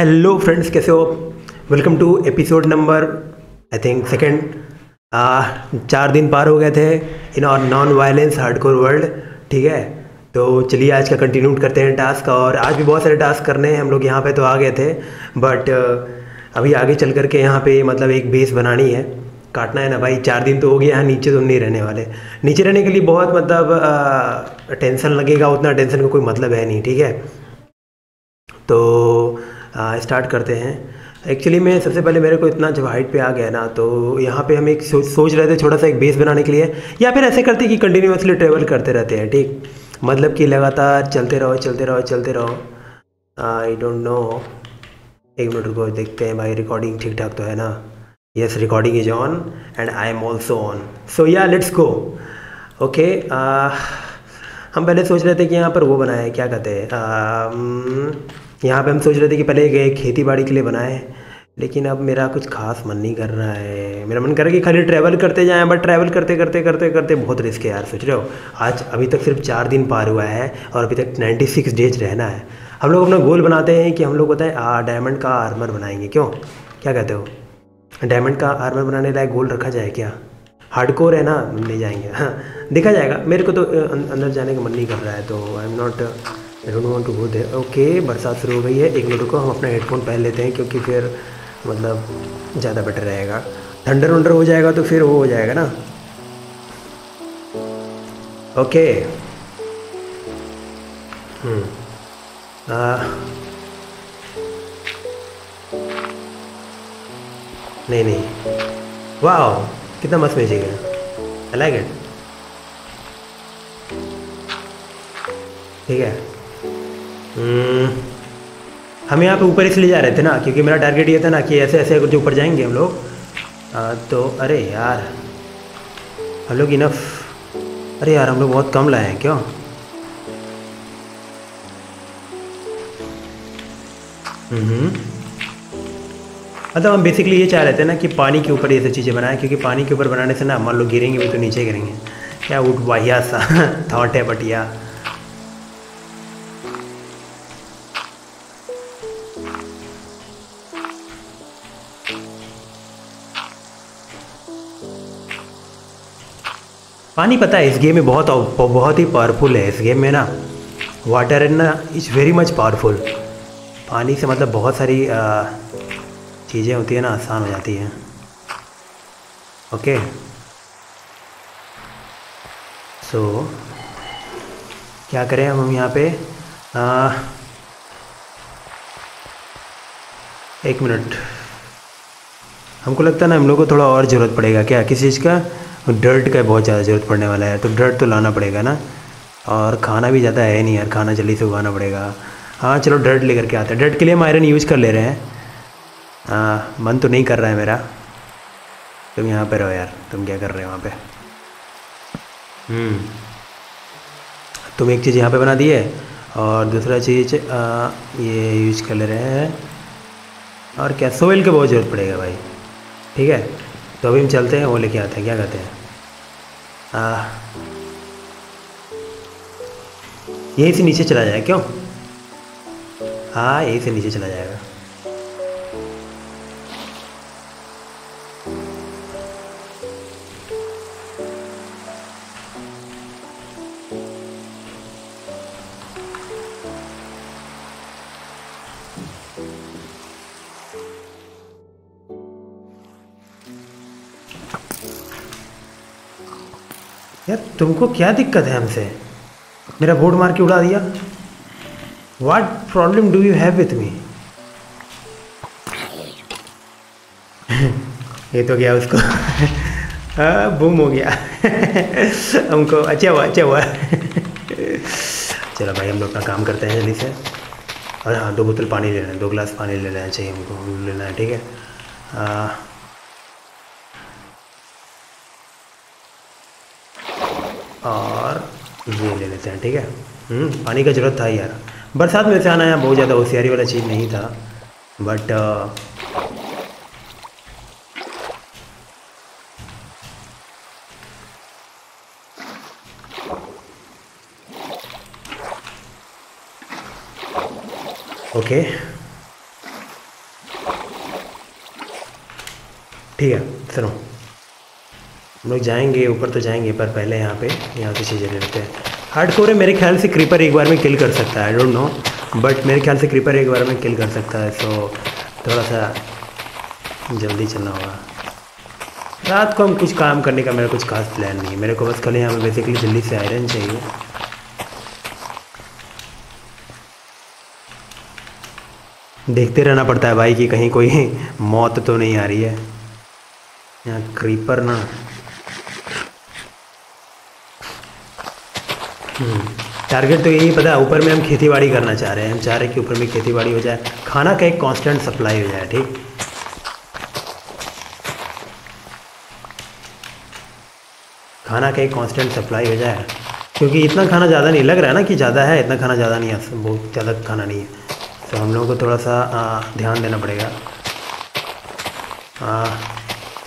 Hello friends, कैसे हो? Welcome to episode number I think second. 4 दिन पार हो गए थे इन और नॉन वायलेंस हार्डकोर वर्ल्ड। ठीक है, तो चलिए आज का कंटिन्यू करते हैं टास्क। और आज भी बहुत सारे टास्क करने हैं हम लोग। यहाँ पे तो आ गए थे बट अभी आगे चल कर के यहाँ पे मतलब एक बेस बनानी है, काटना है ना भाई। 4 दिन तो हो गए, यहाँ नीचे तो नहीं रहने वाले। नीचे रहने के लिए बहुत मतलब टेंशन लगेगा, उतना टेंशन का कोई मतलब है नहीं। ठीक है, तो स्टार्ट करते हैं। एक्चुअली मैं सबसे पहले मेरे को इतना जब हाइट पे आ गया ना, तो यहाँ पे हम एक सोच रहे थे छोटा सा एक बेस बनाने के लिए, या फिर ऐसे करते कि कंटिन्यूसली ट्रेवल करते रहते हैं। ठीक, मतलब कि लगातार चलते रहो चलते रहो चलते रहो। आई डोंट नो, एक मिनट रुको, देखते हैं भाई रिकॉर्डिंग ठीक ठाक तो है ना। Yes, recording is on and I am also on, so yeah let's go. Okay, हम पहले सोच रहे थे कि यहाँ पर वो बनाए, क्या कहते हैं, यहाँ पे हम सोच रहे थे कि पहले गए खेती बाड़ी के लिए बनाए, लेकिन अब मेरा कुछ खास मन नहीं कर रहा है। मेरा मन कर रहा है कि खाली ट्रैवल करते जाएं, बट ट्रैवल करते करते करते करते बहुत रिस्क है यार। सोच रहे हो, आज अभी तक सिर्फ 4 दिन पार हुआ है और अभी तक 96 डेज रहना है। हम लोग अपना गोल बनाते हैं कि हम लोग बताएं डायमंड का आर्मर बनाएंगे, क्यों, क्या कहते हो? डायमंड का आर्मर बनाने लायक गोल रखा जाए क्या? हार्डकोर है ना, ले जाएंगे। हाँ, देखा जाएगा। मेरे को तो अंदर जाने का मन नहीं कर रहा है, तो I am not, I don't want to go there. Okay, बरसात शुरू हो गई है। एक मिनट को हम अपना हेडफोन पहन लेते हैं, क्योंकि फिर मतलब ज़्यादा बेटर रहेगा। थंडर वंडर हो जाएगा तो फिर वो हो जाएगा ना। ओके, नहीं, वाह कितना मस्त म्यूजिक है, आई लाइक इट। ठीक है, हम यहाँ पे ऊपर इसलिए जा रहे थे ना, क्योंकि मेरा टारगेट ये था ना कि ऐसे ऐसे जो ऊपर जाएंगे हम लोग तो अरे यार हम लोग इनफ, अरे यार हम लोग बहुत कम लाए हैं। क्यों? मतलब हम बेसिकली ये चाह रहे थे ना कि पानी के ऊपर ये सब चीज़ें बनाएं, क्योंकि पानी के ऊपर बनाने से ना मान लो गिरेंगे भी तो नीचे गिरेंगे। क्या उठ वाहिया सा थॉट है बटिया। पानी पता है इस गेम में बहुत ही पावरफुल है। इस गेम में ना वाटर एंड ना इज वेरी मच पावरफुल। पानी से मतलब बहुत सारी चीज़ें होती है ना, आसान हो जाती हैं। ओके, सो क्या करें हम यहाँ पे, एक मिनट, हमको लगता है ना हम लोग को थोड़ा और ज़रूरत पड़ेगा क्या किसी चीज़ का। डर्ट का बहुत ज़्यादा ज़रूरत पड़ने वाला है, तो डर्ट तो लाना पड़ेगा ना। और खाना भी ज़्यादा है नहीं यार, खाना जल्दी से उगाना पड़ेगा। हाँ चलो डर्ट लेकर के आते हैं। डर्ट के लिए हम आयरन यूज़ कर ले रहे हैं। मन तो नहीं कर रहा है मेरा। तुम यहाँ पे रहो यार, तुम क्या कर रहे हो वहाँ पे? तुम एक चीज़ यहाँ पर बना दी है और दूसरा चीज़ ये यूज कर ले रहे हैं। और क्या, सोइल का बहुत ज़रूरत पड़ेगा भाई। ठीक है, तो अभी हम चलते हैं, वो लेके आते हैं, क्या कहते हैं। यहीं से नीचे चला जाएगा, क्यों? हाँ, यहीं से नीचे चला जाएगा। यार तुमको क्या दिक्कत है हमसे? मेरा बोर्ड मार के उड़ा दिया। What problem do you have with me? ये तो गया उसको। बूम हो गया। हमको अच्छा हुआ, अच्छा हुआ। चलो भाई हम लोग अपना काम करते हैं जल्दी से। और हाँ, 2 बोतल पानी लेना है, 2 गिलास पानी ले लेना चाहिए हमको, लेना है। ठीक है, और ये ले लेते हैं। ठीक है, पानी का ज़रूरत था यार। बरसात में से आना यहाँ बहुत ज़्यादा होशियारी वाला चीज़ नहीं था, बट ओके ठीक है सुनो, हम लोग जाएंगे ऊपर तो जाएंगे, पर पहले यहाँ से चीज़ें लेते हैं। हार्डकोर है, मेरे ख्याल से क्रीपर एक बार में किल कर सकता है, आई डोंट नो, बट मेरे ख्याल से क्रीपर एक बार में किल कर सकता है, सो थोड़ा सा जल्दी चलना होगा। रात को हम कुछ काम करने का मेरा कुछ खास प्लान नहीं है, मेरे को बस कल यहाँ पर बेसिकली जल्दी से आयरन चाहिए। देखते रहना पड़ता है भाई कि कहीं कोई मौत तो नहीं आ रही है। यहाँ क्रीपर ना टारगेट तो यही पता है, ऊपर में हम खेतीबाड़ी करना चाह रहे हैं, हम चाह रहे हैं कि ऊपर में खेतीबाड़ी हो जाए, खाना का एक कांस्टेंट सप्लाई हो जाए। ठीक, खाना का एक कांस्टेंट सप्लाई हो जाए, क्योंकि इतना खाना ज़्यादा नहीं लग रहा है ना कि ज़्यादा है, इतना खाना ज़्यादा नहीं है, बहुत ज़्यादा खाना नहीं है, तो हम लोगों को थोड़ा सा ध्यान देना पड़ेगा।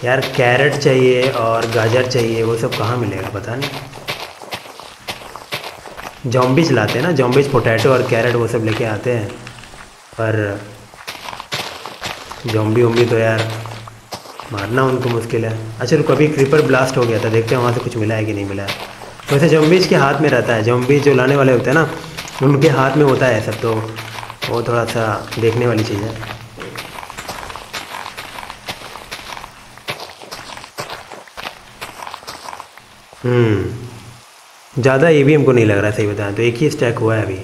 यार कैरेट चाहिए और गाजर चाहिए, वो सब कहाँ मिलेगा पता नहीं। जॉम्बीज लाते हैं ना, जॉम्बीज पोटैटो और कैरेट वो सब लेके आते हैं, पर जॉम्बी उम्बी तो यार मारना उनको मुश्किल है। अच्छा तो कभी क्रीपर ब्लास्ट हो गया था, देखते हैं वहाँ से कुछ मिला है कि नहीं मिला है। वैसे जॉम्बीज के हाथ में रहता है, जॉम्बीज जो लाने वाले होते हैं ना उनके हाथ में होता है सब, तो वो थोड़ा सा देखने वाली चीज़ है। ज़्यादा ये भी हमको नहीं लग रहा सही बताएं तो, एक ही स्टैक हुआ है अभी।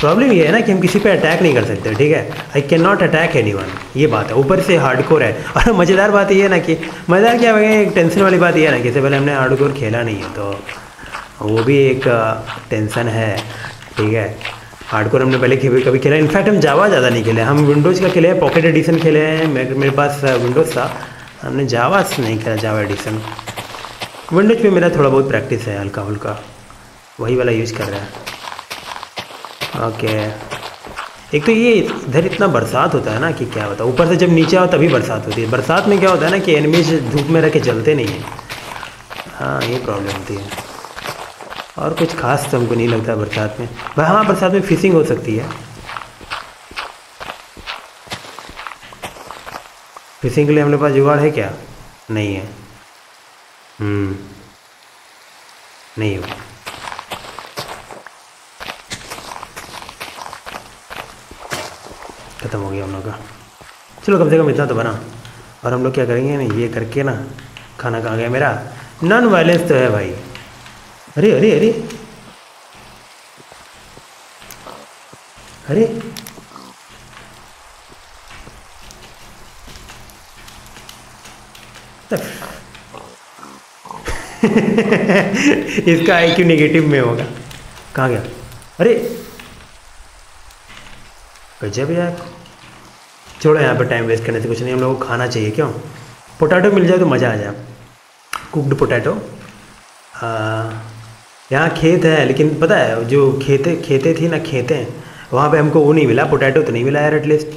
प्रॉब्लम ये है ना कि हम किसी पे अटैक नहीं कर सकते, ठीक है, I can not attack anyone, ये बात है। ऊपर से हार्डकोर है, और मज़ेदार बात ये है ना कि मज़ेदार क्या है, टेंशन वाली बात ये है ना कि इससे पहले हमने हार्डकोर खेला नहीं है, तो वो भी एक टेंशन है। ठीक है, हार्डकोर हमने पहले कभी खेला, इनफैक्ट हम जावा ज़्यादा नहीं खेले, हम विंडोज़ का खेले हैं, पॉकेट एडिशन खेले हैं, मेरे पास विंडोज़ था, हमने जावा नहीं खेला, जावा एडिशन। विंडोज़ पे मेरा थोड़ा बहुत प्रैक्टिस है, हल्का हल्का वही वाला यूज़ कर रहा है। ओके, एक तो ये इधर इतना बरसात होता है ना कि क्या होता है, ऊपर से जब नीचे आओ तभी बरसात होती है। बरसात में क्या होता है ना कि एनिमीज धूप में रह के जलते नहीं हैं, हाँ ये प्रॉब्लम होती है, और कुछ खास तो हमको नहीं लगता बरसात में। भाई हाँ, बरसात में फिशिंग हो सकती है, फिशिंग के लिए हमारे पास जुगाड़ है क्या? नहीं है, नहीं हो। खत्म हो गया हम लोग का, चलो कम से कम इतना तो बना। और हम लोग क्या करेंगे ना, ये करके ना, खाना कहाँ गया मेरा? नॉन वायलेंस तो है भाई। अरे अरे अरे अरे इसका आईक्यू नेगेटिव में होगा। कहाँ गया? अरे गजब यार, छोड़ो यहाँ पर टाइम वेस्ट करने से कुछ नहीं, हम लोगों को खाना चाहिए। क्यों? पोटैटो मिल जाए तो मज़ा आ जाए, कुकड पोटैटो। यहाँ खेत है, लेकिन पता है जो खेते थी ना, खेतें वहाँ पे हमको वो नहीं मिला, पोटैटो तो नहीं मिला यार एटलीस्ट।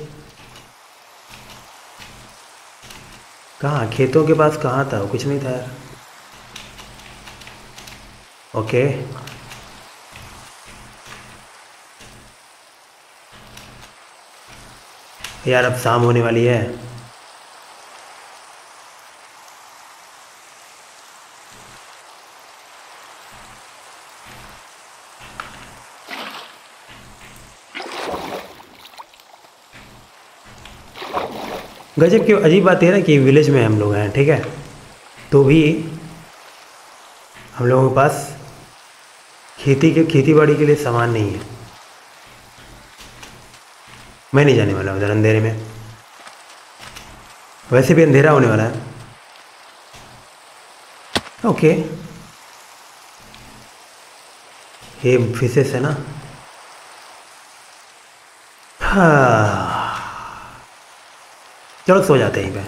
कहाँ खेतों के पास कहाँ था? कुछ नहीं था यार। ओके यार, अब शाम होने वाली है, गजब की अजीब बात है ना कि विलेज में हम लोग हैं, ठीक है, तो भी हम लोगों के पास खेती बाड़ी के लिए सामान नहीं है। मैं नहीं जाने वाला उधर अंधेरे में, वैसे भी अंधेरा होने वाला है। ओके, ये फिशेस है ना, हाँ चलो सो जाते हैं। मैं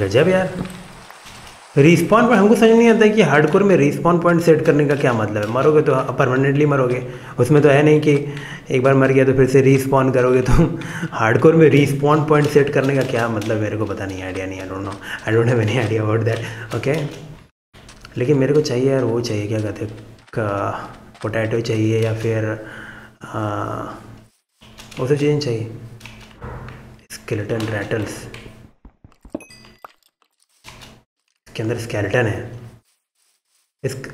गजब यार, रिस्पॉन पॉइंट हमको समझ नहीं आता कि हार्डकोर में रिस्पॉन पॉइंट सेट करने का क्या मतलब है। मरोगे तो परमानेंटली मरोगे, उसमें तो है नहीं कि एक बार मर गया तो फिर से रिस्पॉन करोगे, तो हार्डकोर में रिस्पॉन पॉइंट सेट करने का क्या मतलब, मेरे को पता नहीं, आइडिया नहीं, I don't have any idea about that. Okay, लेकिन मेरे को चाहिए यार, वो चाहिए, क्या कहते हैं, पोटैटो चाहिए या फिर वो सब चीज़ें चाहिए। स्केलेटन रैटल्स, इसके अंदर स्केलेटन है।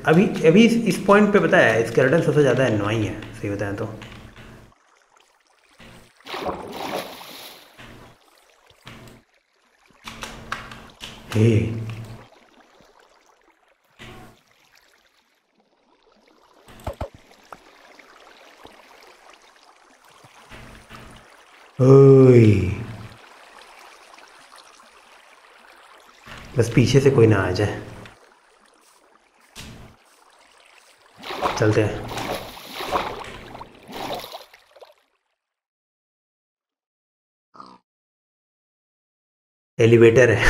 अभी इस पॉइंट पे बताया है स्केलेटन सबसे ज़्यादा एनोइंग है, सही बताएं तो। बस पीछे से कोई ना आ जाए। चलते हैं। एलिवेटर है।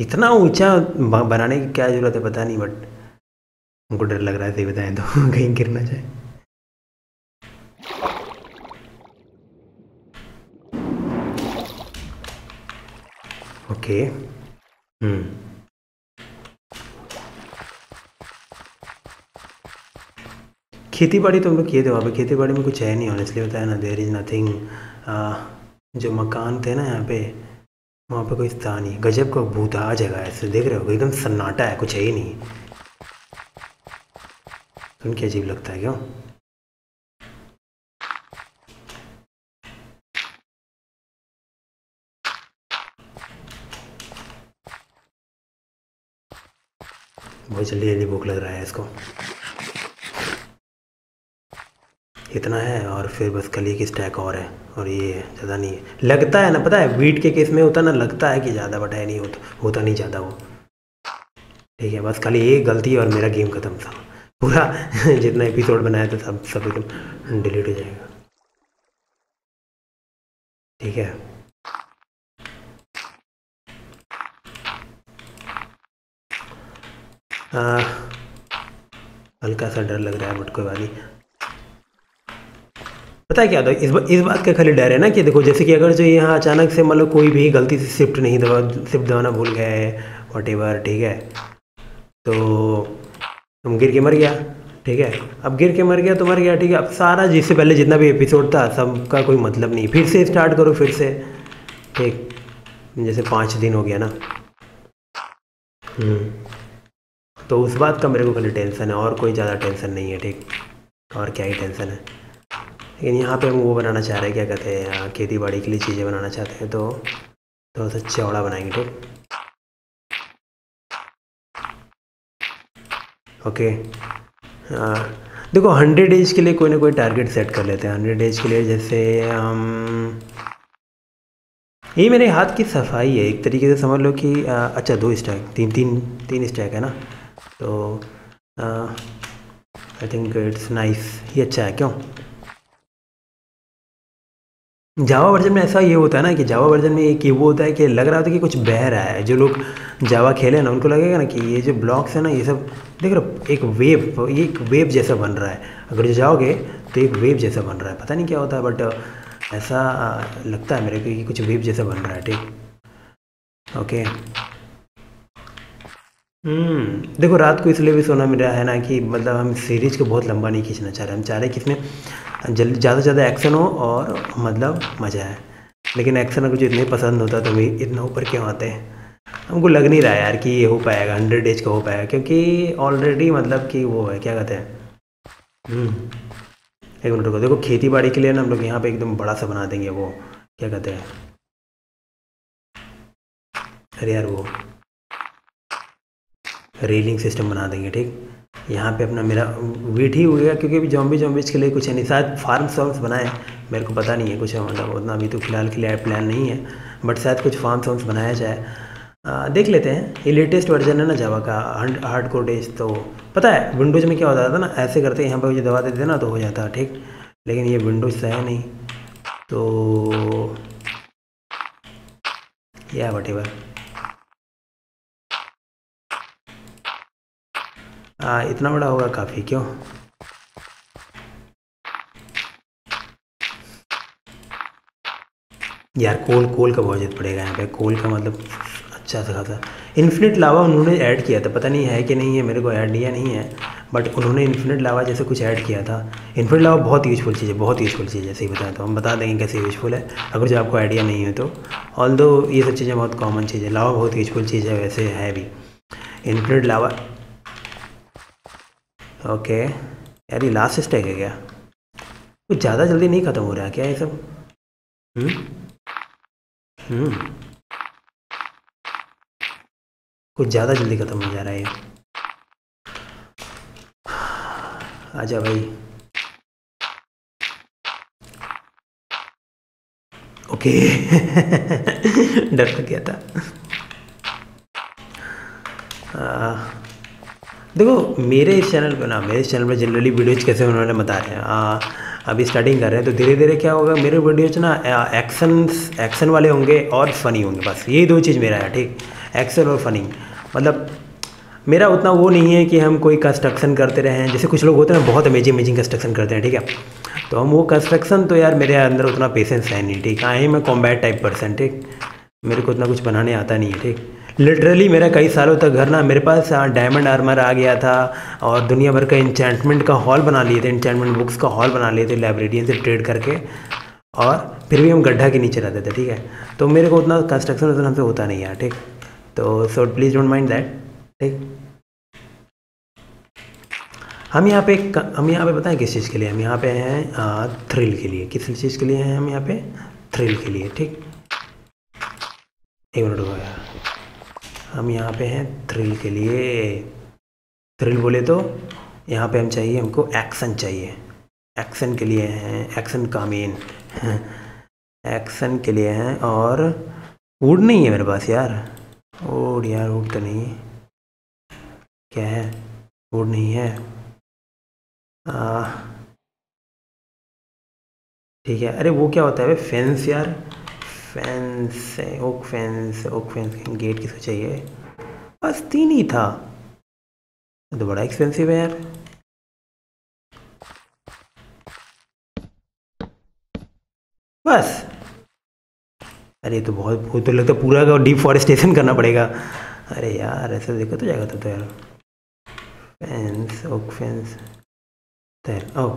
इतना ऊंचा बनाने की क्या ज़रूरत है पता नहीं, बट हमको डर लग रहा है, सही बताएं तो। कहीं गिर ना जाए। ओके खेती बाड़ी तो हम लोग किए थे वहाँ पे। खेती बाड़ी में कुछ है नहीं ऑनेस्टली, बताया ना। There is nothing. जो मकान थे ना यहाँ पे, वहाँ पे कोई स्थान नहीं। गजब का भूतहा जगह है, ऐसे देख रहे हो, एकदम सन्नाटा है, कुछ है ही नहीं। सुन के अजीब लगता है क्यों? बहुत जल्दी जल्दी भूख लग रहा है इसको। इतना है और फिर बस कली की स्टैक और है, और ये ज़्यादा नहीं है। लगता है ना, पता है वीट के केस में होता ना, लगता है कि ज़्यादा, बट है नहीं, होता नहीं ज़्यादा वो। ठीक है, बस खाली एक गलती और मेरा गेम खत्म था पूरा। जितना एपिसोड बनाया था सब एकदम डिलीट हो जाएगा। ठीक है, हल्का सा डर लग रहा है बट कोई बात नहीं। पता है क्या था, इस बात का खाली डर है ना कि देखो, जैसे कि अगर जो यहाँ अचानक से मतलब कोई भी गलती से शिफ्ट दबाना भूल गया है, वॉट एवर, ठीक है, तो तुम गिर के मर गया। ठीक है, अब गिर के मर गया तो मर गया। ठीक है, अब सारा जिससे पहले जितना भी एपिसोड था सबका कोई मतलब नहीं। फिर से स्टार्ट करो, फिर से। ठीक, जैसे 5 दिन हो गया ना। तो उस बात का मेरे को खाली टेंशन है, और कोई ज़्यादा टेंशन नहीं है। ठीक, और क्या ही टेंशन है। लेकिन यहाँ पे हम वो बनाना चाह रहे हैं, क्या कहते हैं, खेती बाड़ी के लिए चीज़ें बनाना चाहते हैं, तो थोड़ा सा चौड़ा बनाएंगे। ठीक, ओके। देखो 100 डेज के लिए कोई ना कोई टारगेट सेट कर लेते हैं। 100 डेज के लिए जैसे ये मेरे हाथ की सफाई है एक तरीके से, समझ लो कि अच्छा 2 स्टैक, तीन स्टैक है ना, तो आई थिंक इट्स नाइस। ये अच्छा है क्यों? जावा वर्जन में ऐसा ये होता है ना कि जावा वर्जन में एक वो होता है कि लग रहा होता है कि कुछ बह रहा है। जो लोग जावा खेले ना उनको लगेगा ना कि ये जो ब्लॉक्स है ना, ये सब देख रहे, एक वेव जैसा बन रहा है। अगर जो जाओगे तो एक वेव जैसा बन रहा है, पता नहीं क्या होता है, बट ऐसा लगता है मेरे को कि कुछ वेव जैसा बन रहा है। ठीक, ओके। देखो रात को इसलिए भी सोना मिला है ना कि मतलब हम सीरीज को बहुत लंबा नहीं खींचना चाह रहे। हम चाह रहे कि इसमें ज़्यादा से ज़्यादा एक्शन हो और मतलब मज़ा आए। लेकिन एक्शन अगर जो इतने पसंद होता तो भी इतना ऊपर क्यों आते हैं? हमको लग नहीं रहा यार कि ये हो पाएगा, 100 डेज का हो पाएगा, क्योंकि ऑलरेडी मतलब कि वो है, क्या कहते हैं, एक मिनट को देखो। खेती बाड़ी के लिए ना हम लोग यहाँ पर एकदम बड़ा सा बना देंगे, वो क्या कहते हैं, अरे यार वो रेलिंग सिस्टम बना देंगे। ठीक, यहाँ पे अपना मेरा वीट ही हुआ क्योंकि अभी जॉम्बीज के लिए कुछ है नहीं। शायद फार्म बनाए, मेरे को पता नहीं है कुछ, मतलब उतना अभी तो फिलहाल के लिए प्लान नहीं है, बट शायद कुछ फार्म साउंड्स बनाया जाए, देख लेते हैं। ये लेटेस्ट वर्जन है ना जावा का, हार्डकोर डेज। तो पता है विंडोज़ में क्या होता था ना, ऐसे करते यहाँ पर मुझे दबा देते ना तो हो जाता। ठीक, लेकिन ये विंडोज़ है नहीं, तो या वटेवर इतना बड़ा होगा काफ़ी क्यों? यार कोल का बहुत ज़रूरत पड़ेगा यहाँ पे। कोल का मतलब अच्छा सा खासा इन्फिनिट लावा उन्होंने ऐड किया था, पता नहीं है कि नहीं है, मेरे को ऐड लिया नहीं है, बट उन्होंने इन्फिनिट लावा जैसे कुछ ऐड किया था। इन्फिनिट लावा बहुत यूजफुल चीज़ है, बहुत यूजफुल चीज़ है, सही बताएं तो हम बता देंगे कैसे यूजफुल है अगर जो आपको आइडिया नहीं है तो। ऑल दो ये सब चीज़ें बहुत कॉमन चीज़ है, लावा बहुत यूजफुल चीज़ है वैसे है भी इन्फिनिट लावा। ओके यार ये लास्ट स्टैक है क्या? कुछ ज़्यादा जल्दी नहीं ख़त्म हो रहा है क्या ये सब? कुछ ज़्यादा जल्दी ख़त्म हो जा रहा है। आजा भाई। ओके डर लग गया था। देखो मेरे इस चैनल पर ना, मेरे इस चैनल पर जनरली वीडियोज कैसे उन्होंने बता रहे हैं, अभी स्टार्टिंग कर रहे हैं तो धीरे धीरे क्या होगा मेरे वीडियोज ना एक्शन वाले होंगे और फ़नी होंगे, बस यही दो चीज़ मेरा है, ठीक, एक्शन और फ़नी। मतलब मेरा उतना वो नहीं है कि हम कोई कंस्ट्रक्शन करते रहें, जैसे कुछ लोग होते हैं बहुत अमेजिंग अमेजिंग कंस्ट्रक्शन करते हैं, ठीक है, तो हम वो कंस्ट्रक्शन तो यार मेरे अंदर उतना पेशेंस है नहीं, ठीक, आई मैं कॉम्बैट टाइप पर्सन, ठीक, मेरे को उतना कुछ बनाने आता नहीं है, ठीक। लिटरली मेरा कई सालों तक घर ना, मेरे पास डायमंड आर्मर आ गया था और दुनिया भर का इंचेंटमेंट का हॉल बना लिए थे, इंचेंटमेंट बुक्स का हॉल बना लिए थे लाइब्रेरियन से ट्रेड करके, और फिर भी हम गड्ढा के नीचे रहते थे, ठीक है, तो मेरे को उतना कंस्ट्रक्शन उतना हमसे होता नहीं है, ठीक, तो so please don't mind that, ठीक। हम यहाँ पे बताएं किस चीज़ के लिए हम यहाँ पे हैं, थ्रिल के लिए, किस चीज़ के लिए हैं हम यहाँ पे, थ्रिल के लिए, ठीक। एक मिनट हो गया, हम यहाँ पे हैं थ्रिल के लिए। थ्रिल बोले तो यहाँ पे हम चाहिए, हमको एक्शन चाहिए, एक्शन के लिए हैं, एक्शन का मेन एक्शन के लिए हैं। और वुड नहीं है मेरे पास यार, वुड यार वुड तो नहीं है, क्या है वुड नहीं है, ठीक है। अरे वो क्या होता है फेंस यार, fence, oak fence, oak fence, gate किसको चाहिए, बस तीन ही था, तो बड़ा एक्सपेंसिव है यार। बस अरे तो बहुत तो लगता है पूरा डिफॉरेस्टेशन करना पड़ेगा, अरे यार ऐसे देखो तो जाएगा तो यार। फेंस, ओक फेंस, ओ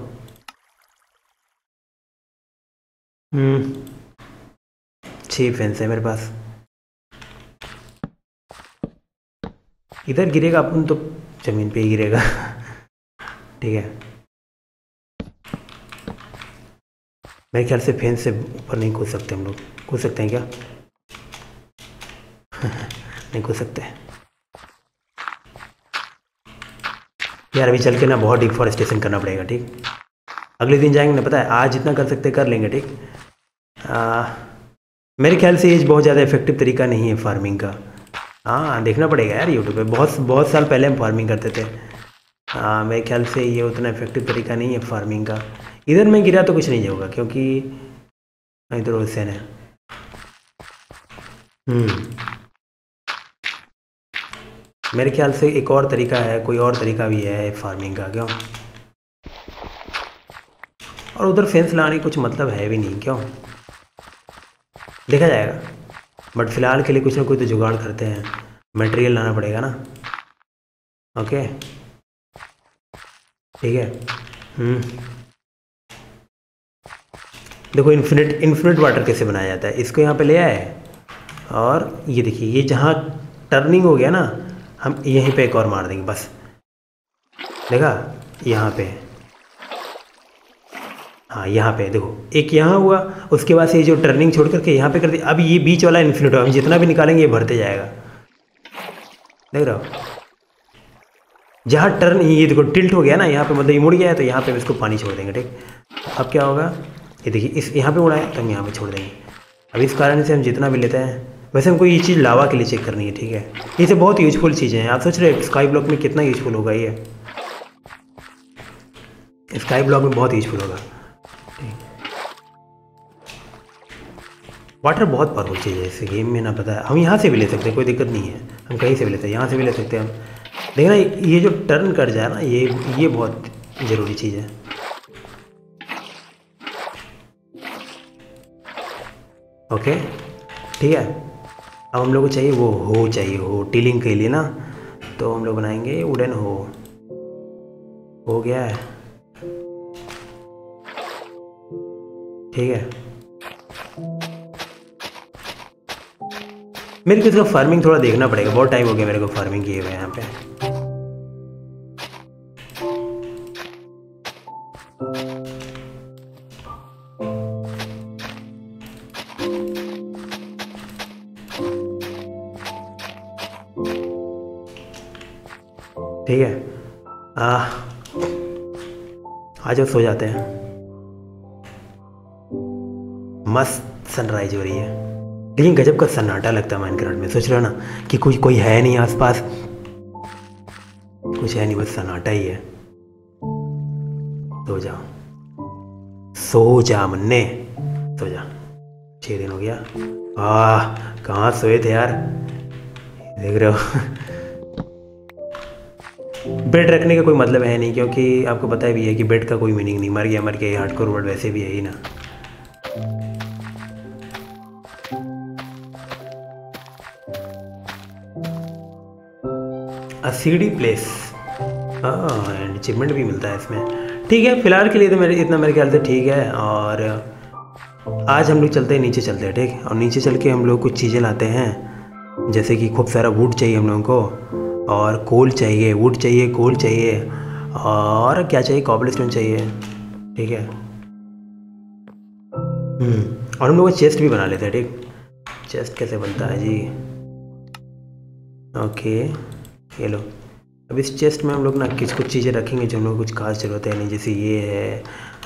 छः फेंस है मेरे पास। इधर गिरेगा अपन तो जमीन पे ही गिरेगा, ठीक है, मेरे ख्याल से फेंस से ऊपर नहीं कूद सकते हम लोग, कूद सकते हैं क्या? नहीं कूद सकते यार, अभी चल के ना बहुत डिफॉरेस्टेशन करना पड़ेगा, ठीक, अगले दिन जाएंगे ना, पता है आज जितना कर सकते कर लेंगे, ठीक। मेरे ख्याल से ये बहुत ज़्यादा इफेक्टिव तरीका नहीं है फार्मिंग का, हाँ देखना पड़ेगा यार यूट्यूब पे, बहुत साल पहले हम फार्मिंग करते थे, हाँ मेरे ख्याल से ये उतना इफेक्टिव तरीका नहीं है फार्मिंग का। इधर मैं गिरा तो कुछ नहीं होगा क्योंकि इधर ओसन है। मेरे ख्याल से एक और तरीका है, कोई और तरीका भी है फार्मिंग का, क्यों? और उधर फेंस लाने का कुछ मतलब है भी नहीं, क्यों? देखा जाएगा, बट फिलहाल के लिए कुछ ना कुछ तो जुगाड़ करते हैं, मटेरियल लाना पड़ेगा ना, ओके ठीक है। देखो इन्फिनिट वाटर कैसे बनाया जाता है, इसको यहाँ पे ले आए और ये देखिए ये जहाँ टर्निंग हो गया ना, हम यहीं पे एक और मार देंगे, बस देखा यहाँ पे, हाँ यहाँ पे देखो एक यहाँ हुआ, उसके बाद से ये जो टर्निंग छोड़ करके यहाँ पे कर दिया, अब ये बीच वाला इन्फिनिट होगा, हम जितना भी निकालेंगे ये भरते जाएगा, देख रहे हो जहाँ टर्न, ये देखो टिल्ट हो गया ना यहाँ पे, मतलब ये मुड़ गया है तो यहाँ पे इसको पानी छोड़ देंगे, ठीक। अब क्या होगा ये देखिए, इस यहाँ पे मुड़ा है तो हम यहाँ पर छोड़ देंगे, अब इस कारण से हम जितना भी लेते हैं। वैसे हमको ये चीज़ लावा के लिए चेक करनी है, ठीक है, ये सब बहुत यूजफुल चीज़ें हैं। आप सोच रहे स्काई ब्लॉक में कितना यूजफुल होगा, ये स्काई ब्लॉक में बहुत यूजफुल होगा। वाटर बहुत पावरफुल चीज़ है इस गेम में ना, पता है हम यहाँ से भी ले सकते हैं, कोई दिक्कत नहीं है, हम कहीं से भी लेते हैं, यहाँ से भी ले सकते हैं हम, देखना ये जो टर्न कर जाए ना, ये बहुत ज़रूरी चीज़ है। ओके ठीक है, अब हम लोग को चाहिए वो हो, चाहिए हो टीलिंग के लिए ना, तो हम लोग बनाएंगे वुडन हो गया है, ठीक है। मेरे को इसका फार्मिंग थोड़ा देखना पड़ेगा, बहुत टाइम हो गया मेरे को फार्मिंग किए हुए यहाँ पे। ठीक है, आज सो जाते हैं, मस्त सनराइज हो रही है। लेकिन गजब का सन्नाटा लगता है माइनक्राफ्ट में, सोच रहे हो ना कि कोई है नहीं आसपास, कुछ है नहीं, बस सन्नाटा ही है। सो जा मन्ने, सो जा। 6 दिन हो गया, कहाँ सोए थे यार, देख रहे हो। बेड रखने का कोई मतलब है नहीं, क्योंकि आपको पता भी है कि बेड का कोई मीनिंग नहीं। मर गया हार्डकोर वर्ड वैसे भी है ही ना। अ सीडी प्लेस, अचीवमेंट भी मिलता है इसमें, ठीक है। फिलहाल के लिए तो मेरे ख्याल से ठीक है। और आज हम लोग चलते हैं नीचे, चलते हैं ठीक, और नीचे चल के हम लोग कुछ चीज़ें लाते हैं, जैसे कि खूब सारा वुड चाहिए हम लोगों को, और कोल चाहिए, वुड चाहिए, कोल चाहिए, और क्या चाहिए, कॉबलस्टोन चाहिए, ठीक है। और हम लोग चेस्ट भी बना लेते हैं, ठीक। चेस्ट कैसे बनता है जी, ओके ये लो। अब इस चेस्ट में हम लोग ना कुछ चीज़ें रखेंगे जो हम लोग कुछ खास ज़रूरत है नहीं, जैसे ये है।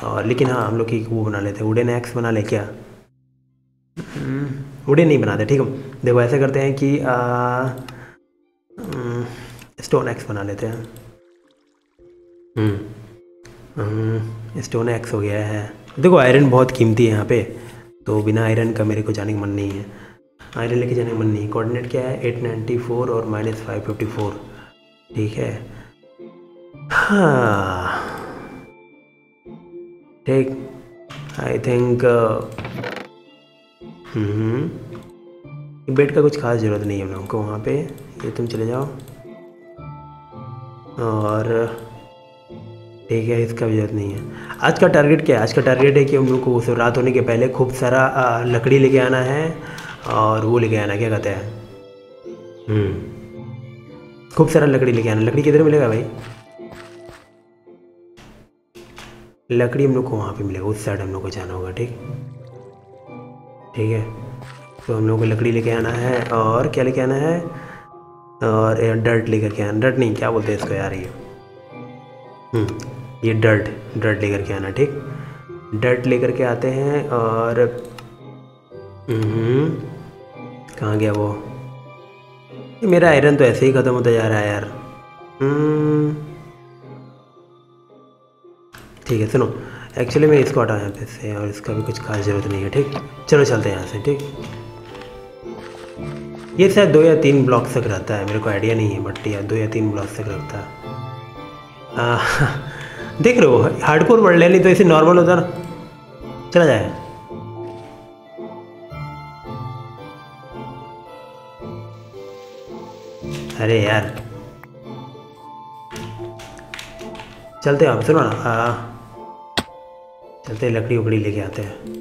और लेकिन हाँ, हम लोग की वो बना लेते हैं, वुडन एक्स बना ले क्या, वुडन नहीं बनाते, ठीक है। देखो ऐसा करते हैं कि स्टोन एक्स बना लेते हैं। स्टोन एक्स हो गया है। देखो आयरन बहुत कीमती है यहाँ पे, तो बिना आयरन का मेरे को जाने का मन नहीं है, आयरन लेके जाने का मन नहीं। कोऑर्डिनेट क्या है, 894 और -554, ठीक है। हाँ ठीक, आई थिंक बेड का कुछ खास ज़रूरत नहीं है हम लोगों को वहाँ पे, ये तुम चले जाओ। और ठीक है, इसका भी ज़रूरत नहीं है। आज का टारगेट क्या है, आज का टारगेट है कि हम लोग को उस रात होने के पहले खूब सारा लकड़ी लेके आना है, और वो लेके आना, क्या कहते हैं, खूब सारा लकड़ी लेके आना। लकड़ी किधर मिलेगा भाई, लकड़ी हम लोग को वहाँ पर मिलेगा, उस साइड हम लोग को जाना होगा, ठीक ठीक है। तो हम लोग को लकड़ी लेके आना है, और क्या लेके आना है, और डर्ट लेकर के आना, डर्ट नहीं, क्या बोलते हैं इसको यार, ये डर्ट लेकर के आना, ठीक। डर्ट लेकर के आते हैं, और कहाँ गया वो, मेरा आयरन तो ऐसे ही ख़त्म होता जा रहा है यार। ठीक है सुनो, एक्चुअली मैं इसको हटाया यहाँ से, और इसका भी कुछ खास ज़रूरत नहीं है, ठीक। चलो चलते हैं यहाँ से, ठीक। ये शायद 2 या 3 ब्लॉक तक रहता है, मेरे को आइडिया नहीं है, बट यार 2 या 3 ब्लॉक तक रहता है। देख रहे हो, हार्डकोर वर्ल्ड है, नहीं तो ऐसे नॉर्मल होता ना, चला जाए। अरे यार चलते हैं आप, सुनो ना, चलते हैं, लकड़ी उकड़ी लेके आते हैं।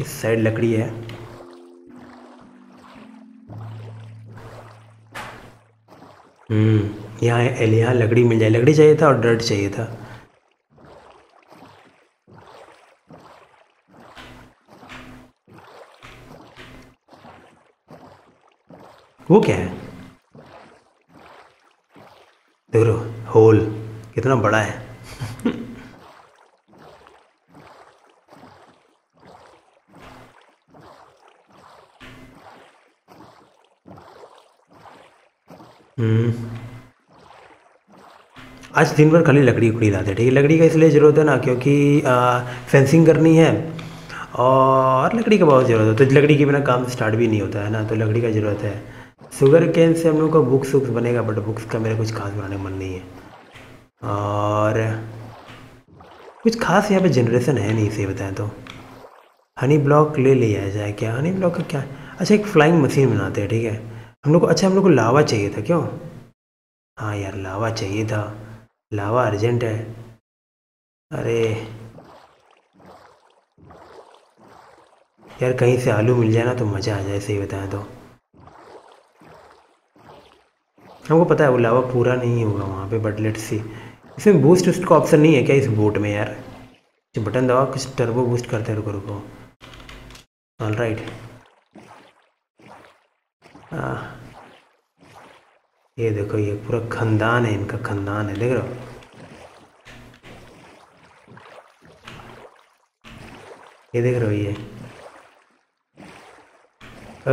इस साइड लकड़ी है, यहाँ लकड़ी मिल जाए, लकड़ी चाहिए था और डर्ट चाहिए था। वो क्या है, देखो होल कितना बड़ा है। आज दिन भर खाली लकड़ी उकड़ी लाते, ठीक है। लकड़ी का इसलिए ज़रूरत है ना, क्योंकि फेंसिंग करनी है, और लकड़ी का बहुत ज़रूरत है, तो लकड़ी के बिना काम स्टार्ट भी नहीं होता है ना, तो लकड़ी का ज़रूरत है। शुगर कैन से हम लोग का बुक्स वुक्स बनेगा, बट बुक्स का मेरा कुछ खास बनाने का मन नहीं है, और कुछ खास यहाँ पे जनरेशन है नहीं, इसे बताएं तो। हनी ब्लॉक ले लिया जाए। क्या हनी ब्लॉक का क्या है? अच्छा एक फ्लाइंग मशीन बनाते हैं, ठीक है हम लोग को। अच्छा हम लोग को लावा चाहिए था क्यों? हाँ यार लावा चाहिए था, लावा अर्जेंट है। अरे यार कहीं से आलू मिल जाए ना तो मज़ा आ जाए, सही बताएं तो। हमको पता है वो लावा पूरा नहीं होगा वहाँ पे, बट लेट्स सी। इसमें बूस्ट उस्ट का ऑप्शन नहीं है क्या इस बोट में? यार बटन दबाओ, कुछ टर्बो बूस्ट करते हैं, रुको रुको। ऑल राइट ये देखो, ये पूरा खानदान है, इनका खानदान है, देख रहे हो? ये देख रहे हो ये?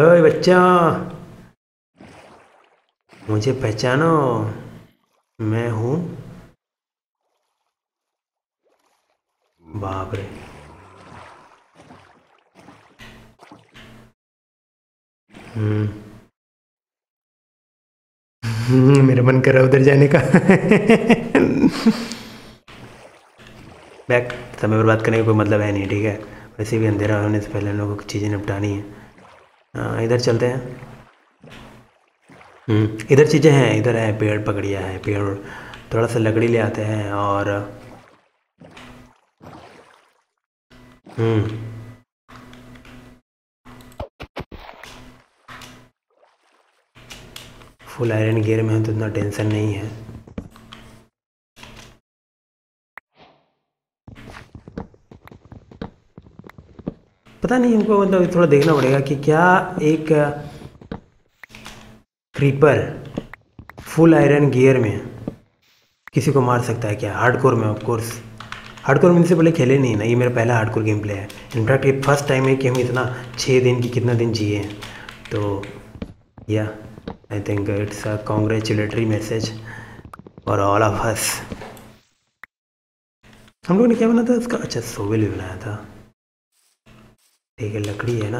ओए बच्चा मुझे पहचानो, मैं हूँ। बाप रे मेरा मन कर रहा है उधर जाने का बैक। समय पर बात करने का कोई मतलब है नहीं, ठीक है। वैसे भी अंधेरा होने से पहले लोगों को चीज़ें निपटानी है। इधर चलते हैं। इधर चीज़ें हैं, इधर है पेड़, पकड़िया है पेड़, थोड़ा सा लकड़ी ले आते हैं। और फुल आयरन गियर में है तो इतना टेंशन नहीं है। पता नहीं हमको, मतलब थोड़ा देखना पड़ेगा कि क्या एक क्रीपर फुल आयरन गियर में किसी को मार सकता है क्या? हार्डकोर में ऑफकोर्स, हार्डकोर में इनसे पहले खेले नहीं ना, ये मेरा पहला हार्डकोर गेम प्ले है। इनफैक्ट ये फर्स्ट टाइम है कि हम इतना 6 दिन की कितना दिन जिए हैं। तो yeah I think it's a congratulatory message और ऑल ऑफ अस। हम लोगों ने क्या बनाया था उसका? अच्छा सोविल भी बनाया था, ठीक है। लकड़ी है ना,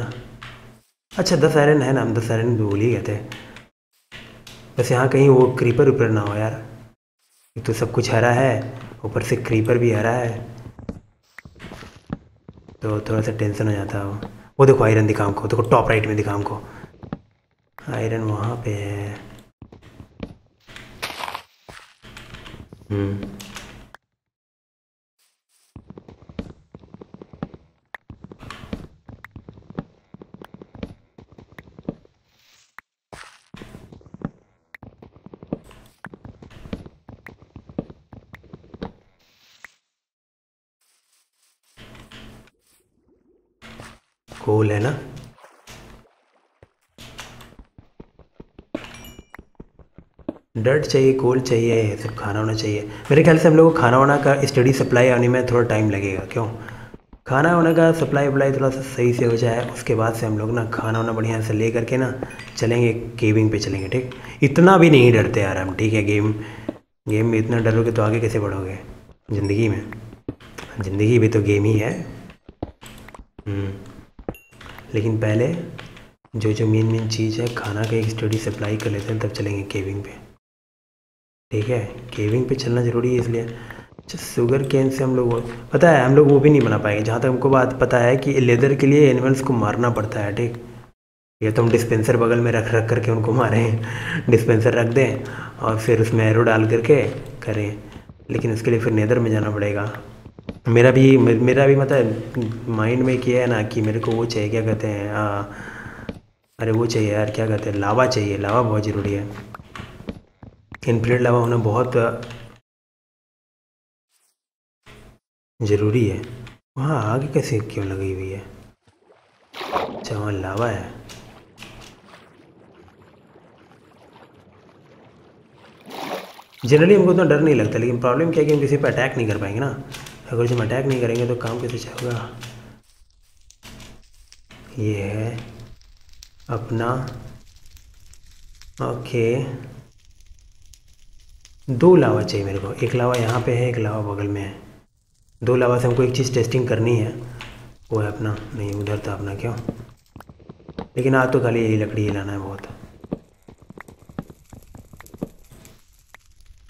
अच्छा 10 आयरन है ना, हम 10 आयरन भूल ही गए थे। बस यहाँ कहीं वो क्रीपर ऊपर ना हो यार, तो सब कुछ हरा है, ऊपर से क्रीपर भी हरा है, तो थोड़ा सा टेंशन हो जाता है। वो देखो आयरन दिखा हमको, देखो टॉप राइट में दिखा हमको आयरन वहाँ पे है। कोल है ना, डर्ट चाहिए, कोल चाहिए, ये सब खाना होना चाहिए। मेरे ख्याल से हम लोग को खाना वाना का स्टडी सप्लाई आने में थोड़ा टाइम लगेगा, क्यों? खाना वाना का सप्लाई वप्लाई थोड़ा सा सही से हो जाए, उसके बाद से हम लोग ना खाना वाना बढ़िया से ले करके ना चलेंगे, केविंग पे चलेंगे, ठीक। इतना भी नहीं डरते यार हम, ठीक है। गेम में इतना डरोगे तो आगे कैसे बढ़ोगे ज़िंदगी में? ज़िंदगी भी तो गेम ही है। लेकिन पहले जो जो मेन चीज़ है, खाना का एक स्टडी सप्लाई कर लेते हैं, तब चलेंगे केविंग पे, ठीक है। केविंग पे चलना ज़रूरी है इसलिए। अच्छा शुगर केन से हम लोग पता है हम लोग वो भी नहीं बना पाएंगे, जहाँ तक हमको बात पता है कि लेदर के लिए एनिमल्स को मारना पड़ता है, ठीक। या तो हम डिस्पेंसर बगल में रख रख करके उनको मारें, डिस्पेंसर रख दें और फिर उसमें एरो डाल करके करें, लेकिन उसके लिए फिर नेदर में जाना पड़ेगा। मेरा भी मतलब माइंड में किया है ना कि मेरे को वो चाहिए, क्या कहते हैं अरे वो चाहिए यार, क्या कहते हैं, लावा चाहिए। लावा बहुत ज़रूरी है, इनफ्लेट लावा होना बहुत ज़रूरी है। वहाँ आगे कैसे क्यों लगी हुई है? अच्छा वहाँ लावा है, जनरली हमको उतना डर नहीं लगता, लेकिन प्रॉब्लम क्या है कि हम किसी पर अटैक नहीं कर पाएंगे ना। अगर जब अटैक नहीं करेंगे तो काम कैसे चलेगा? ये है अपना, ओके 2 लावा चाहिए मेरे को, एक लावा यहाँ पे है, एक लावा बगल में है। 2 लावा से हमको एक चीज़ टेस्टिंग करनी है, वो है अपना, नहीं उधर था अपना क्यों, लेकिन आज तो खाली यही लकड़ी लाना है। बहुत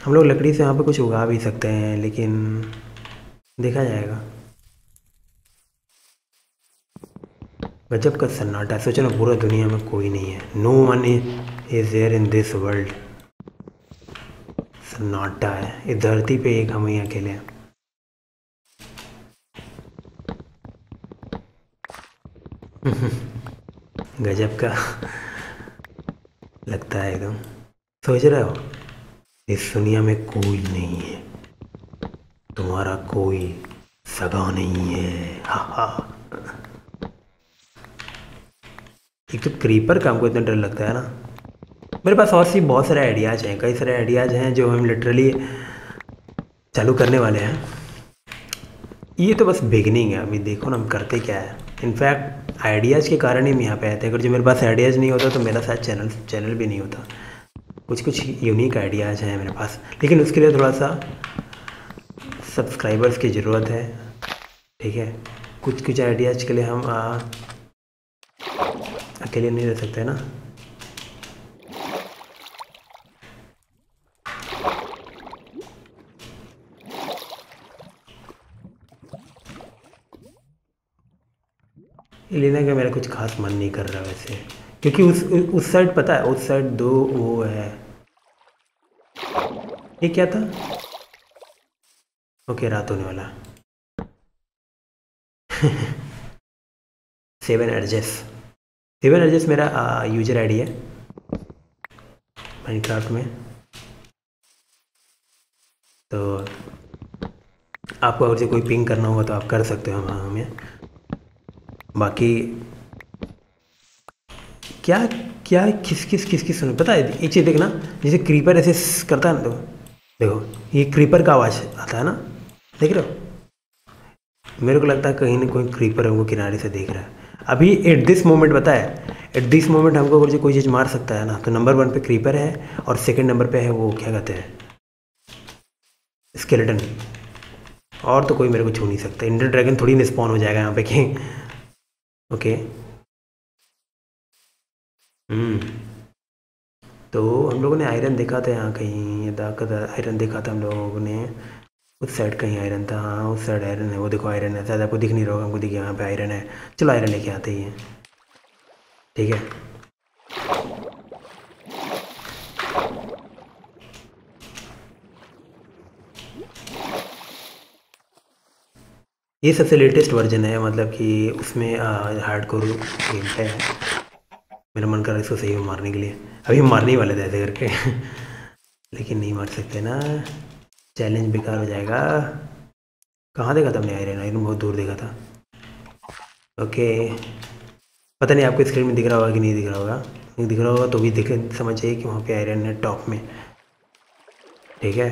हम लोग लकड़ी से यहाँ पे कुछ उगा भी सकते हैं, लेकिन देखा जाएगा। गजब का सन्नाटा है। सोचो ना पूरा दुनिया में कोई नहीं है, no one is there in this world. सन्नाटा है इस धरती पे, एक हम ही अकेले हैं। गजब का लगता है एकदम। सोच रहे हो इस दुनिया में कोई नहीं है, तुम्हारा कोई सगा नहीं है। हा। एक तो क्रीपर का हमको इतना डर लगता है ना। मेरे पास और सी बहुत सारे आइडियाज़ हैं, कई सारे आइडियाज़ हैं जो हम लिटरली चालू करने वाले हैं। ये तो बस बिगनिंग है, अभी देखो ना हम करते क्या है। इनफैक्ट आइडियाज़ के कारण ही हम यहाँ पे आए थे। अगर जो मेरे पास आइडियाज़ नहीं होता तो मेरा शायद चैनल भी नहीं होता। कुछ यूनिक आइडियाज़ हैं मेरे पास, लेकिन उसके लिए थोड़ा सा सब्सक्राइबर्स की ज़रूरत है। ठीक है, कुछ आइडियाज़ के लिए हम अकेले नहीं रह सकते ना। लेने का मेरा कुछ खास मन नहीं कर रहा वैसे, क्योंकि उस साइड पता है, उस साइड दो वो है। ये क्या था? ओके, रात होने वाला। 7 अर्जेस मेरा यूजर आईडी है माइनक्राफ्ट में। तो आपको अगर जो कोई पिंग करना होगा तो आप कर सकते हो हमें। बाकी क्या क्या किस की सुन, पता है एक चीज़ देखना, जैसे क्रीपर ऐसे करता है ना, देखो ये क्रीपर का आवाज़ आता है ना, देख रहे हो? मेरे को लगता है कहीं ना कहीं क्रीपर हमको किनारे से देख रहा है अभी। एट दिस मोमेंट बताया, एट दिस मोमेंट हमको अगर जो कोई चीज़ मार सकता है ना, तो नंबर 1 पे क्रीपर है और सेकंड नंबर पे है वो क्या कहते हैं स्केलेटन। और तो कोई मेरे को छू नहीं सकता। इंडर ड्रैगन थोड़ी ना स्पॉन हो जाएगा यहाँ पे कि ओके। तो हम लोगों ने आयरन देखा था यहाँ कहीं, आयरन देखा था हम लोगों ने। उस साइड कहीं आयरन था, हाँ उस साइड आयरन है। वो देखो आयरन है, शायद आपको दिख नहीं रहा होगा, हमको दिखे यहाँ पे आयरन है। चलो आयरन लेके आते ही हैं। ठीक है, ये सबसे लेटेस्ट वर्जन है, मतलब कि उसमें हार्डकोर गेम है। मेरा मन कर रहा है इसको सही में मारने के लिए, अभी हम मारने ही वाले थे ऐसे करके, लेकिन नहीं मार सकते ना, चैलेंज बेकार हो जाएगा। कहाँ देखा था हमने आयरन? आयरन बहुत दूर देखा था। ओके, पता नहीं आपको स्क्रीन में दिख रहा होगा कि नहीं दिख रहा होगा। नहीं दिख रहा होगा तो भी देखे समझ आइए कि वहाँ पे आयरन है टॉप में। ठीक है,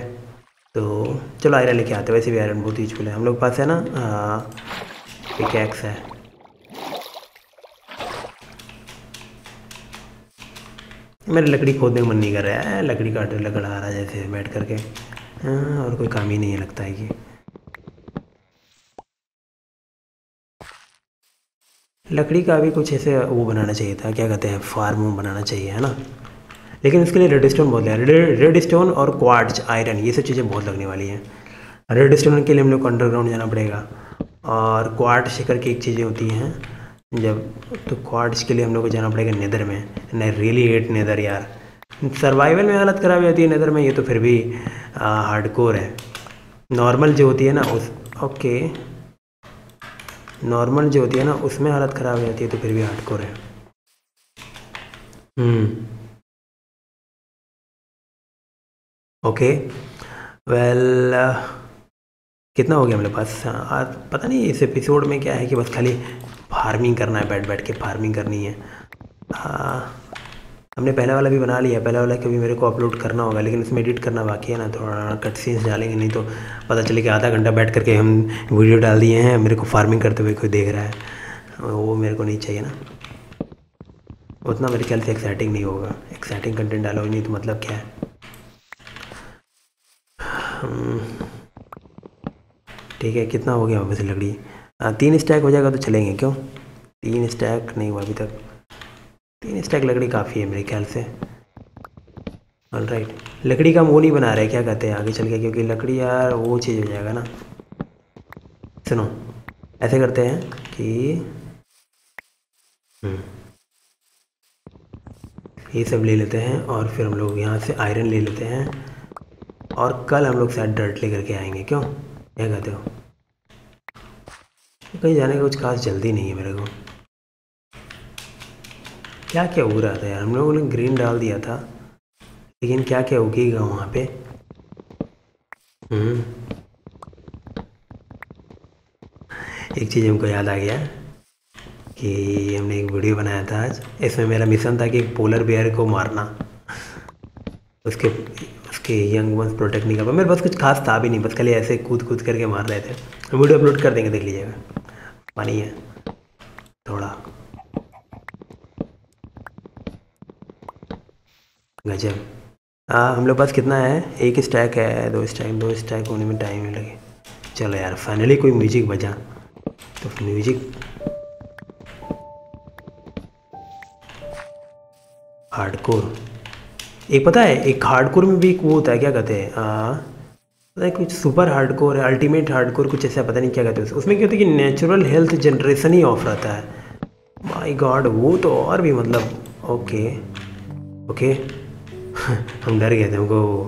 तो चलो आयरन लेके आते हैं। वैसे भी आयरन बहुत यूजफुल है हम लोग पास है ना। पिकैक्स है, मेरे लकड़ी खोदने का मन नहीं कर रहा है, लकड़ी काट लकड़ा आ रहा जैसे बैठ करके। हाँ, और कोई काम ही नहीं है लगता है कि। लकड़ी का भी कुछ ऐसे वो बनाना चाहिए था, क्या कहते हैं फार्म बनाना चाहिए है ना, लेकिन उसके लिए रेडस्टोन बहुत है। रेडस्टोन और क्वार्ट्ज आयरन ये सब चीज़ें बहुत लगने वाली हैं। रेडस्टोन के लिए हम लोग को अंडरग्राउंड जाना पड़ेगा, और क्वार्ट्ज से करके एक चीज़ें होती हैं जब, तो क्वार्ट्ज के लिए हम लोग को जाना पड़ेगा नेदर में। आई रियली हेट नेदर यार, सर्वाइवल में हालत खराब होती है नेदर में। ये तो फिर भी हार्डकोर है। नॉर्मल जो होती है ना उस, ओके नॉर्मल जो होती है ना उसमें हालत खराब हो जाती है, तो फिर भी हार्डकोर है। ओके वेल, कितना हो गया हमारे पास आज? पता नहीं इस एपिसोड में क्या है कि बस खाली फार्मिंग करना है, बैठ बैठ के फार्मिंग करनी है। हमने पहला वाला भी बना लिया, पहला वाला कभी मेरे को अपलोड करना होगा, लेकिन उसमें एडिट करना बाकी है ना, थोड़ा कट सीन्स डालेंगे, नहीं तो पता चले कि आधा घंटा बैठ करके हम वीडियो डाल दिए हैं, मेरे को फार्मिंग करते हुए कोई देख रहा है, वो मेरे को नहीं चाहिए ना। उतना मेरे ख्याल से एक्साइटिंग नहीं होगा। एक्साइटिंग कंटेंट डालोगे नहीं तो मतलब क्या है। ठीक है, कितना हो गया वापस लकड़ी? 3 स्टैक हो जाएगा तो चलेंगे। क्यों 3 स्टैक नहीं हुआ अभी तक? 3 स्टैक लकड़ी काफ़ी है मेरे ख्याल से। ऑलराइट, लकड़ी का हम वो नहीं बना रहे, क्या कहते हैं आगे चल के, क्योंकि लकड़ी यार वो चीज़ हो जाएगा ना। सुनो ऐसे करते हैं कि ये सब ले लेते हैं और फिर हम लोग यहाँ से आयरन ले लेते हैं और कल हम लोग शायद डर्ट ले करके आएंगे। क्यों क्या कहते हो? कहीं जाने का कुछ खास जल्दी नहीं है मेरे को। क्या क्या उग रहा था यार, हम लोगों ने ग्रीन डाल दिया था लेकिन क्या क्या उगेगा वहाँ पे। एक चीज़ हमको याद आ गया कि हमने एक वीडियो बनाया था आज, इसमें मेरा मिशन था कि एक पोलर बेयर को मारना, उसके उसके यंग वंस प्रोटेक्ट नहीं कर पाए। मेरे पास कुछ खास था भी नहीं, बस खाली ऐसे कूद कूद करके मार रहे थे। वीडियो अपलोड कर देंगे, देख लीजिएगा। पानी है थोड़ा गजब। हाँ हम लोग पास कितना है, एक स्टैक है, दो स्टैक होने में टाइम लगे। चलो यार फाइनली कोई म्यूजिक बजा, तो म्यूजिक हार्डकोर। एक पता है एक हार्डकोर में भी एक वो होता है, क्या कहते हैं, पता है कुछ सुपर हार्डकोर है, अल्टीमेट हार्डकोर कुछ ऐसा, पता नहीं क्या कहते हैं उसमें क्या होता है कि नेचुरल हेल्थ जनरेशन ही ऑफ रहता है। माय गॉड वो तो और भी मतलब ओके हम डर गए थे, हमको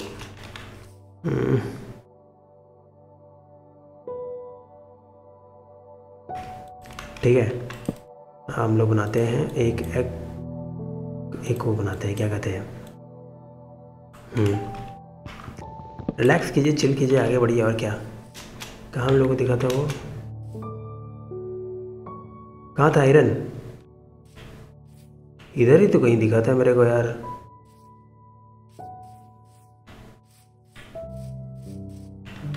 ठीक है। हम लोग बनाते हैं एक वो बनाते हैं, क्या कहते हैं, रिलैक्स कीजिए, चिल कीजिए, आगे बढ़िए। और क्या कहाँ हम लोग को दिखा था वो, कहाँ था आयरन? इधर ही तो कहीं दिखा था मेरे को यार।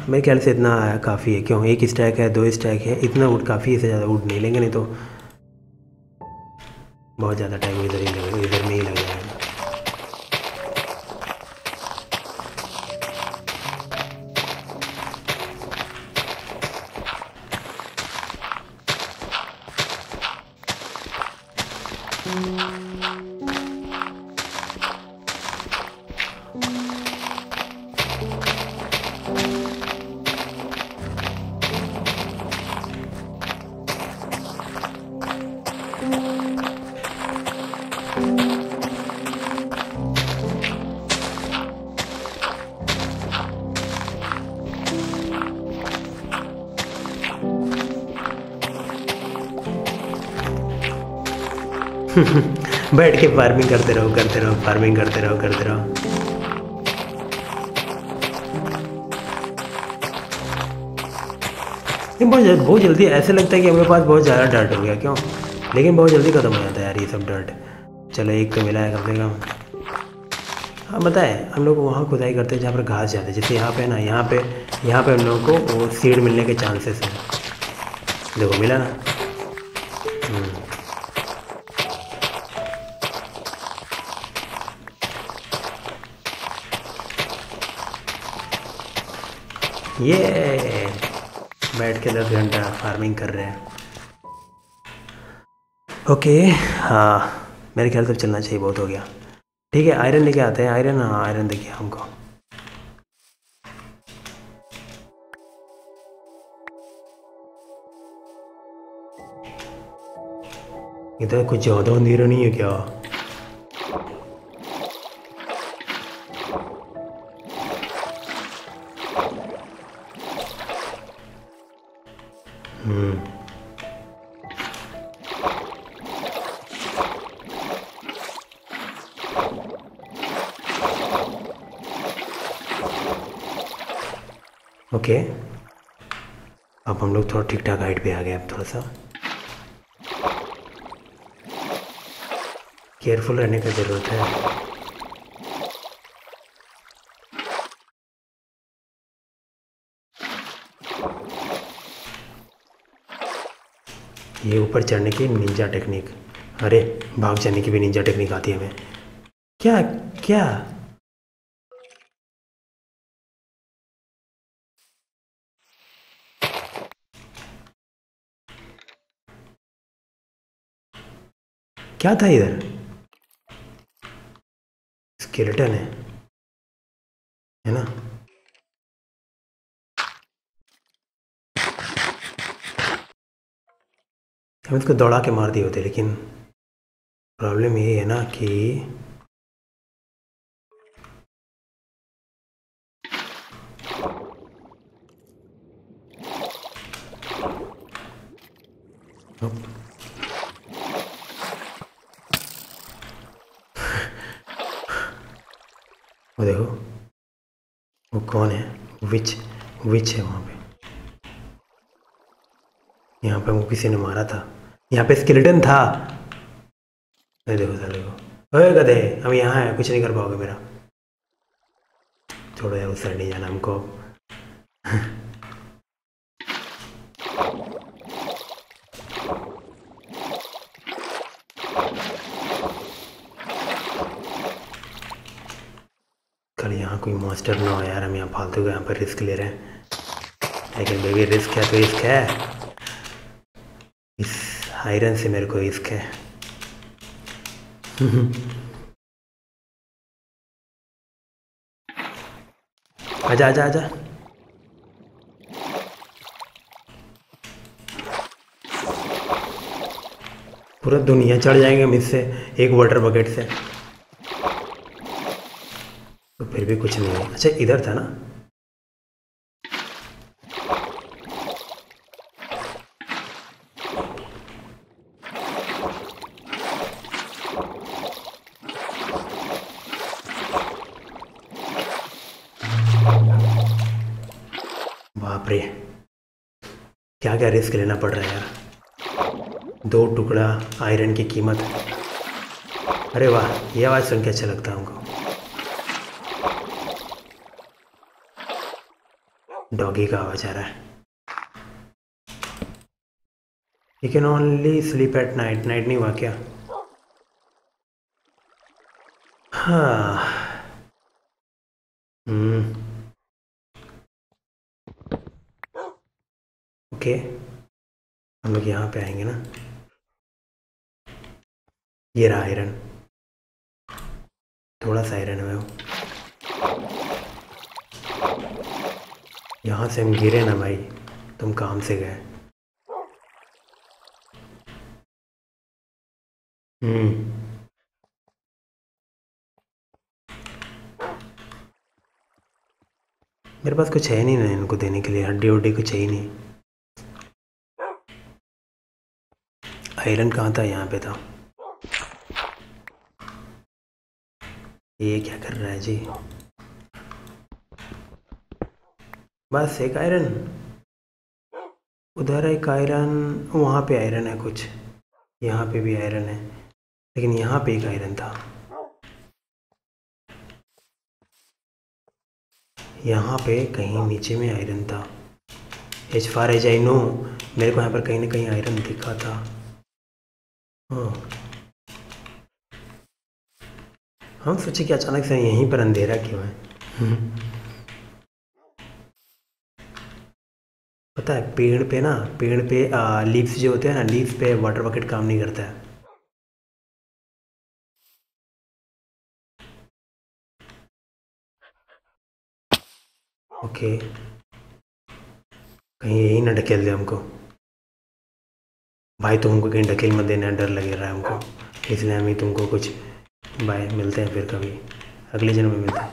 मेरे ख्याल से इतना काफ़ी है। क्यों एक स्टैक है, दो स्टैक है, इतना वुड काफ़ी है, इससे ज़्यादा वुड नहीं लेंगे, नहीं तो बहुत ज़्यादा टाइम इधर में ही लग जाएगा। बैठ के फार्मिंग करते रहो फार्मिंग करते रहो। बहुत जल्दी ऐसे लगता है कि हमारे पास बहुत ज़्यादा डर्ट हो गया, क्यों, लेकिन बहुत जल्दी ख़त्म हो जाता है यार ये सब डर्ट। चलो एक तो मिला है कम से कम। हाँ बताए हम लोग वहाँ खुदाई करते हैं जहाँ पर घास जाते हैं, जैसे यहाँ पे ना, यहाँ पे हम लोग को वो सीड मिलने के चांसेस हैं। देखो मिला ना, ये बैठ के 10 घंटा फार्मिंग कर रहे हैं। ओके हाँ मेरे ख्याल से चलना चाहिए, बहुत हो गया। ठीक है आयरन लेके आते हैं, आयरन। हाँ आयरन देखिए हमको, इधर कुछ ज़्यादा अंधेरा नहीं है क्या? ओके अब हम लोग थोड़ा ठीक ठाक हाइट पे आ गए। अब थोड़ा सा केयरफुल रहने का ज़रूरत है। ये ऊपर चढ़ने की निंजा टेक्निक, अरे भाग जाने की भी निंजा टेक्निक आती है हमें। क्या क्या क्या था इधर? स्केलेटन है ना? हम इसको दौड़ा के मार दिए होते, लेकिन प्रॉब्लम ये है ना कि वो देखो वो कौन है, विच है वहाँ पे। यहाँ पे वो किसी ने मारा था, यहाँ पे स्केलेटन था। अरे देखो साले को, अरे गधे हम यहाँ है, कुछ नहीं कर पाओगे मेरा। छोड़ो यार, उस साइड नहीं जाना हमको। यहाँ कोई मॉन्स्टर ना हो यार, हम यहाँ फालतू का यहाँ पर रिस्क ले रहे हैं। लेकिन बेबी रिस्क है तो रिस्क है, इस आयरन से मेरे को रिस्क है। आजा आजा आजा, पूरा दुनिया चढ़ जाएंगे हम इससे, एक वाटर बकेट से तो फिर भी कुछ नहीं है। अच्छा इधर था ना, बाप रे क्या क्या रिस्क लेना पड़ रहा है यार। 2 टुकड़ा आयरन की कीमत। अरे वाह, ये आवाज़ सुन के अच्छा लगता है हमको। डॉगी का आवाज आ रहा है। You can only sleep at night. Night नहीं हुआ क्या? हाँ ओके, हम लोग यहाँ पे आएंगे ना। ये रहा आयरन, थोड़ा सा आयरन है वो। यहाँ से हम गिरे ना भाई, तुम काम से गए। मेरे पास कुछ है नहीं ना इनको देने के लिए, हड्डी उड्डी कुछ है ही नहीं। आयरन कहाँ था? यहाँ पे था। ये क्या कर रहा है जी? बस एक आयरन, उधर एक आयरन, वहाँ पे आयरन है कुछ, यहाँ पे भी आयरन है, लेकिन यहाँ पे एक आयरन था। यहाँ पे कहीं नीचे में आयरन था। As far as I know, मेरे को यहाँ पर कहीं ना कहीं आयरन दिखा था। हम सोचे कि अचानक से यहीं पर अंधेरा क्यों है। पता है पेड़ पे ना, पेड़ पे लीव्स जो होते हैं ना, लीव्स पे वाटर बकेट काम नहीं करता है। ओके कहीं यही ना ढकेल दे हमको। भाई तुमको कहीं ढकेल मत देना, डर लगे रहा है हमको, इसलिए हम ही तुमको कुछ। भाई मिलते हैं फिर कभी, अगले जन्म में मिलते हैं।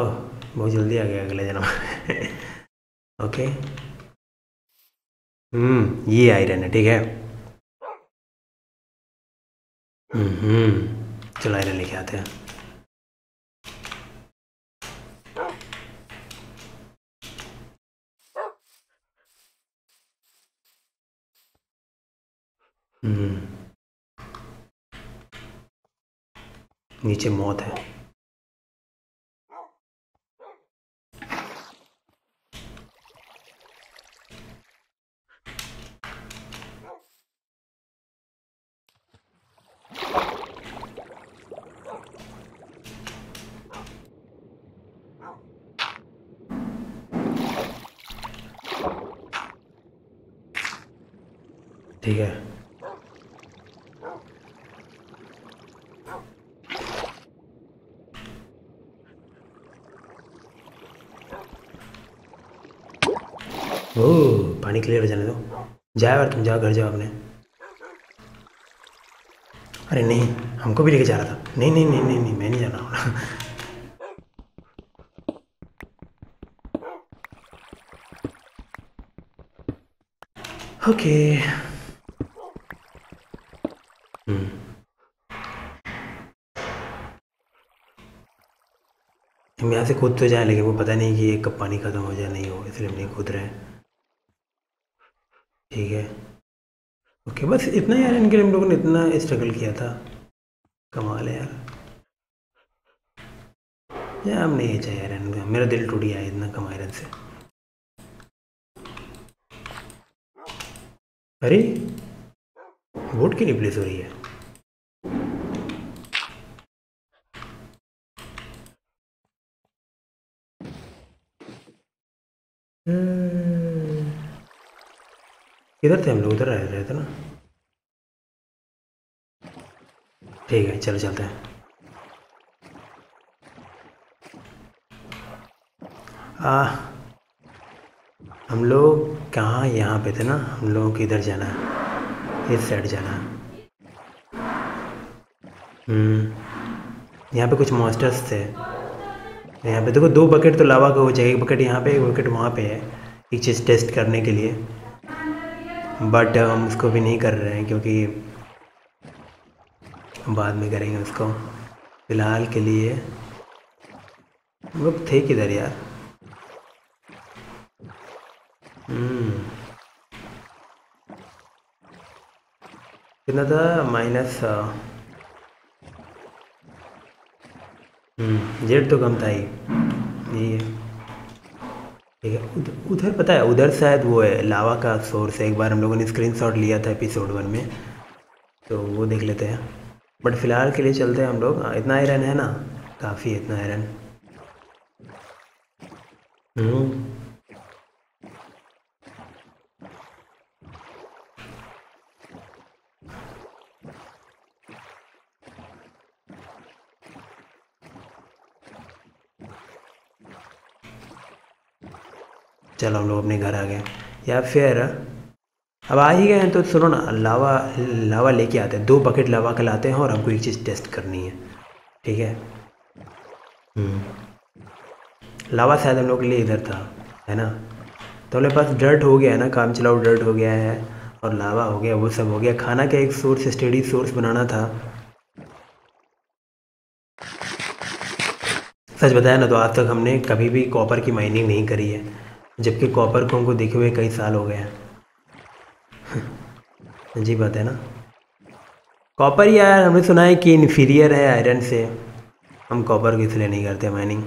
ओह बहुत जल्दी आ गया अगले जन्म। ओके ये आयरन है, ठीक है। चलो आयरन लेके आते हैं। नीचे मौत है। ठीक है, ओ पानी क्लियर हो जाने दो। जाओ यार तुम, जाओ घर जाओ अपने। अरे नहीं, हमको भी लेके जा रहा था। नहीं नहीं नहीं नहीं, नहीं मैं नहीं जा रहा हूँ। ओके हम यहाँ से कूद तो जाए, लेकिन वो पता नहीं कि एक कप पानी खत्म हो जाए नहीं हो, इसलिए हम नहीं कूद रहे। ठीक है ओके, बस इतना यार, इनके हम लोगों ने इतना स्ट्रगल किया था। कमाल है यार, यार हम नहीं चाहिए यार, मेरा दिल टूट गया इतना कम आयरन से। अरे बोट की रिप्लेस हो रही है। इधर थे हम लोग, उधर रह रहे थे ना। ठीक है चलो चलते हैं। हम लोग कहाँ, यहाँ पे थे ना, हम लोगों को इधर जाना है, इस साइड जाना है। यहाँ पे कुछ मॉन्स्टर्स थे। यहाँ पे देखो, दो बकेट तो लावा का हो जाएगा, एक बकेट यहाँ पे, एक बकेट वहाँ पे है, एक चीज़ टेस्ट करने के लिए। बट हम उसको भी नहीं कर रहे हैं क्योंकि बाद में करेंगे उसको। फ़िलहाल के लिए वो थे किधर यार। कितना था? माइनस जेड तो कम था ही, यही है। ठीक है उधर पता है, उधर शायद वो है लावा का सोर्स है। एक बार हम लोगों ने स्क्रीनशॉट लिया था एपिसोड 1 में, तो वो देख लेते हैं। बट फिलहाल के लिए चलते हैं हम लोग। इतना आयरन है ना, काफ़ी है इतना आयरन। चलो हम लोग अपने घर आ गए, या फिर अब आ ही गए हैं तो सुनो ना, लावा लेके आते हैं। 2 बकेट लावा का लाते हैं और हमको एक चीज़ टेस्ट करनी है। ठीक है लावा शायद हम लोग के लिए इधर था, है ना। तो हमारे पास डर्ट हो गया है ना, काम चलाओ डर्ट हो गया है, और लावा हो गया, वो सब हो गया। खाना का एक सोर्स, स्टडी सोर्स बनाना था। सच बताया ना तो आज तक हमने कभी भी कॉपर की माइनिंग नहीं करी है, जबकि कॉपर को हमको देखे हुए कई साल हो गए हैं। जी बात है ना, कॉपर यार हमने सुना है कि इन्फीरियर है आयरन से। हम कॉपर किस लिए नहीं करते माइनिंग,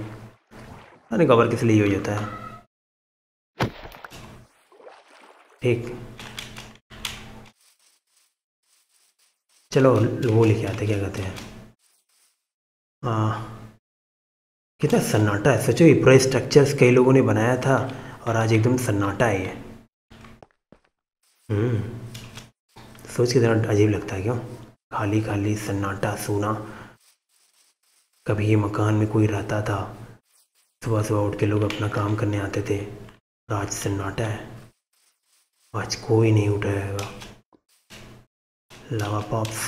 अरे कॉपर किस लिए यूज होता है। ठीक चलो वो लेके आते, क्या कहते हैं। हाँ कितना सन्नाटा है, सोचो ये पूरा स्ट्रक्चर्स कई लोगों ने बनाया था और आज एकदम सन्नाटा है ये। सोच के जरा अजीब लगता है, क्यों खाली खाली सन्नाटा सूना। कभी ये मकान में कोई रहता था, सुबह सुबह उठ के लोग अपना काम करने आते थे, और आज सन्नाटा है, आज कोई नहीं उठ रहेगा। Lava pops,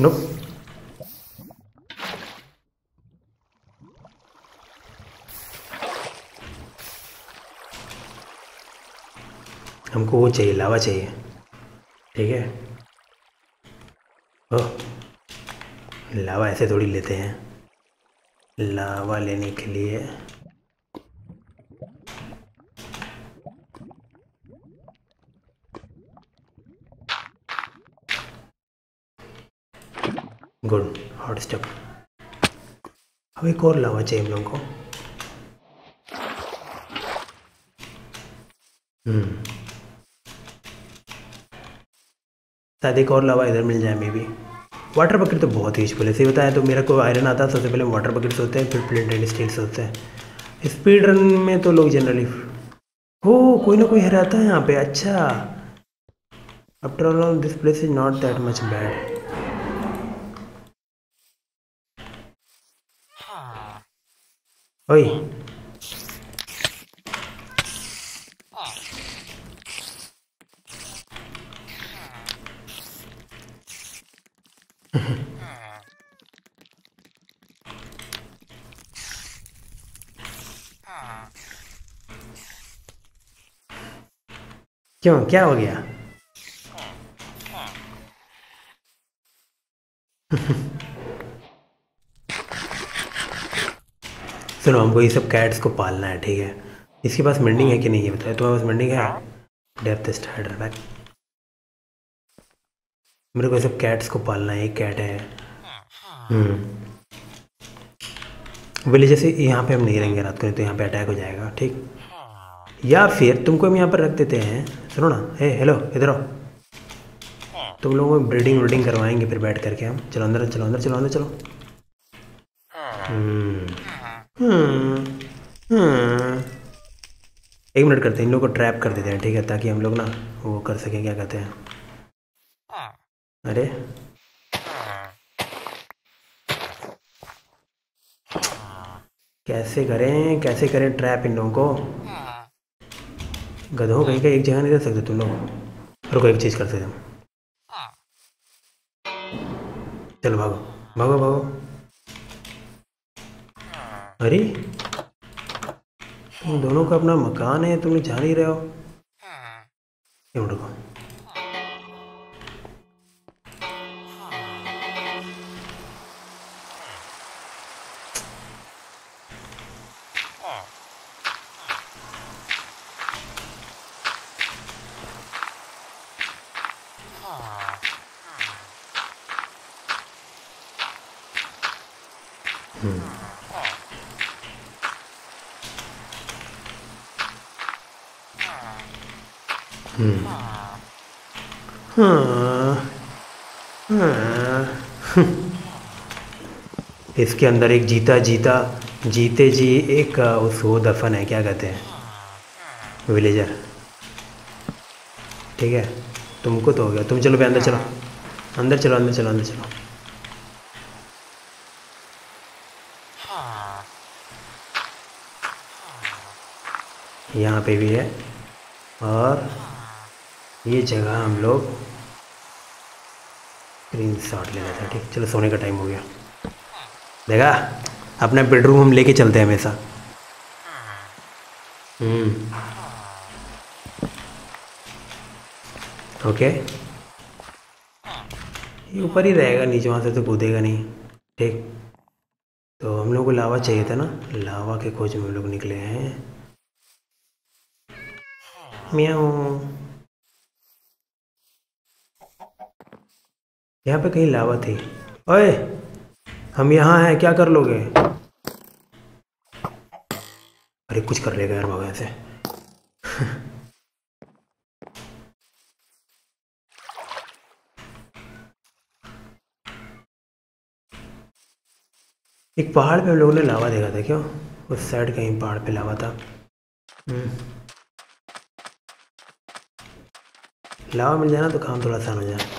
nope. हमको वो चाहिए, लावा चाहिए। ठीक है ओह, लावा ऐसे थोड़ी लेते हैं। लावा लेने के लिए गुड हॉट स्टफ। अब एक और लावा चाहिए हम लोगों को। शायद एक और लावा इधर मिल जाए मे भी। वाटर बकेट तो बहुत यूजफुल है, सही बताया तो मेरा को आयरन आता है सबसे पहले वाटर बकेट्स होते हैं, फिर प्लेट एंड स्टील्स होते हैं। स्पीड रन में तो लोग जनरली हो कोई ना कोई हराता है यहाँ पे। अच्छा After all, this place is not that much bad. Oi. क्यों, क्या हो गया? सुनो, हमको ये सब कैट्स को पालना है, ठीक है? इसके पास मेंडिंग है कि नहीं ये बताओ। तुम्हारे पास मेंडिंग है? Depth starter pack. मेरे को ये सब कैट्स को पालना है। एक कैट है। बोले जैसे यहाँ पे हम नहीं रहेंगे रात को, तो यहाँ पे अटैक हो जाएगा, ठीक? या फिर तुमको हम यहाँ पर रख देते हैं। सुनो ना, हे हेलो इधर आओ। तुम लोगों को ब्रीडिंग व्रीडिंग करवाएंगे फिर बैठ करके हम। चलो अंदर, चलो अंदर, चलो अंदर, चलो। एक मिनट करते हैं, इन लोगों को ट्रैप कर देते हैं, ठीक है? ताकि हम लोग ना वो कर सकें, क्या कहते हैं, अरे कैसे करें ट्रैप इन लोगों को। गधों कहीं का एक जगह नहीं रह सकते तुम लोग। रुको, एक चीज़ कर सकते हम। चलो भागो भागो भागो। अरे तुम दोनों का अपना मकान है, तुम जा नहीं रहे हो। क्यों रुको, इसके अंदर एक जीते जी एक उसको दफन है, क्या कहते हैं, विलेजर, ठीक है? तुमको तो हो गया। तुम चलो भाई अंदर, चलो अंदर, चलो अंदर, चलो अंदर, चलो। यहाँ पे भी है, और ये जगह हम लोग स्क्रीन शॉट लेना था, ठीक? चलो, सोने का टाइम हो गया। देखा, अपना बेडरूम हम लेके चलते हैं हमेशा। ओके, ये ऊपर ही रहेगा, नीचे वहाँ से तो कूदेगा नहीं, ठीक? तो हम लोग को लावा चाहिए था ना, लावा के खोज में हम लोग निकले हैं। म्याऊ। यहाँ पे कहीं लावा थी। ओए, हम यहाँ हैं, क्या कर लोगे? अरे कुछ कर लेगा यार, भगवान से। एक पहाड़ पे हम लोगों ने लावा देखा था, क्यों? उस साइड कहीं पहाड़ पे लावा था। लावा मिल जाना तो काम थोड़ा आसान हो जाए।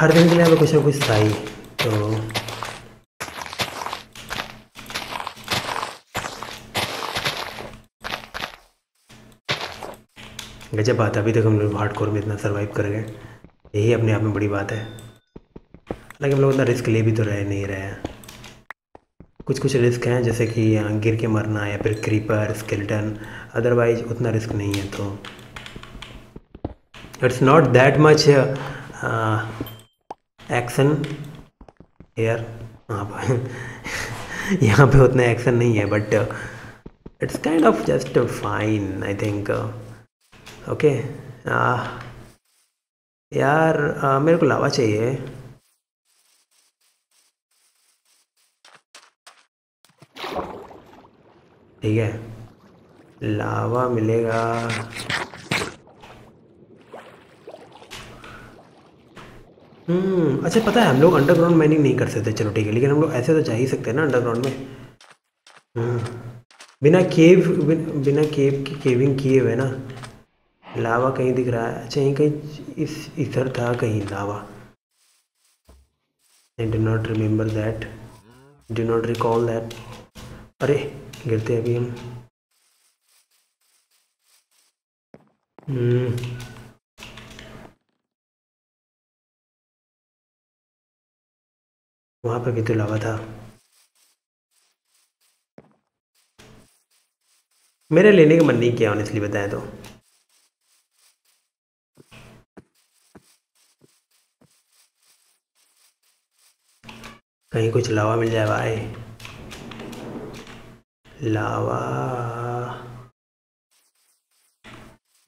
हर दिन के लिए कुछ ना कुछ था ही, तो गजब बात है। अभी तक हम लोग हार्डकोर में इतना सर्वाइव कर गए, यही अपने आप में बड़ी बात है। हालांकि हम लोग उतना रिस्क ले भी तो रहे नहीं रहे हैं। कुछ कुछ रिस्क हैं, जैसे कि गिर के मरना या फिर क्रीपर, स्केलेटन, अदरवाइज उतना रिस्क नहीं है। तो it's not that much action यार, यहाँ पे उतना एक्शन नहीं है, but it's kind of just fine I think. Okay यार, मेरे को लावा चाहिए। ठीक है, लावा मिलेगा। अच्छा, पता है हम लोग अंडरग्राउंड माइनिंग नहीं कर सकते, चलो ठीक है, लेकिन हम लोग ऐसे तो जा ही सकते हैं ना अंडरग्राउंड में। बिना केव की केविंग किए हुए ना। लावा कहीं दिख रहा है, अच्छा कहीं इस इधर था कहीं lava. I do not remember that, do not recall that. अरे गिरते अभी हम। वहाँ पर भी तो लावा था। मेरे लेने का मन नहीं किया ऑनेस्टली बताएं तो। कहीं कुछ लावा मिल जाए भाई। लावा,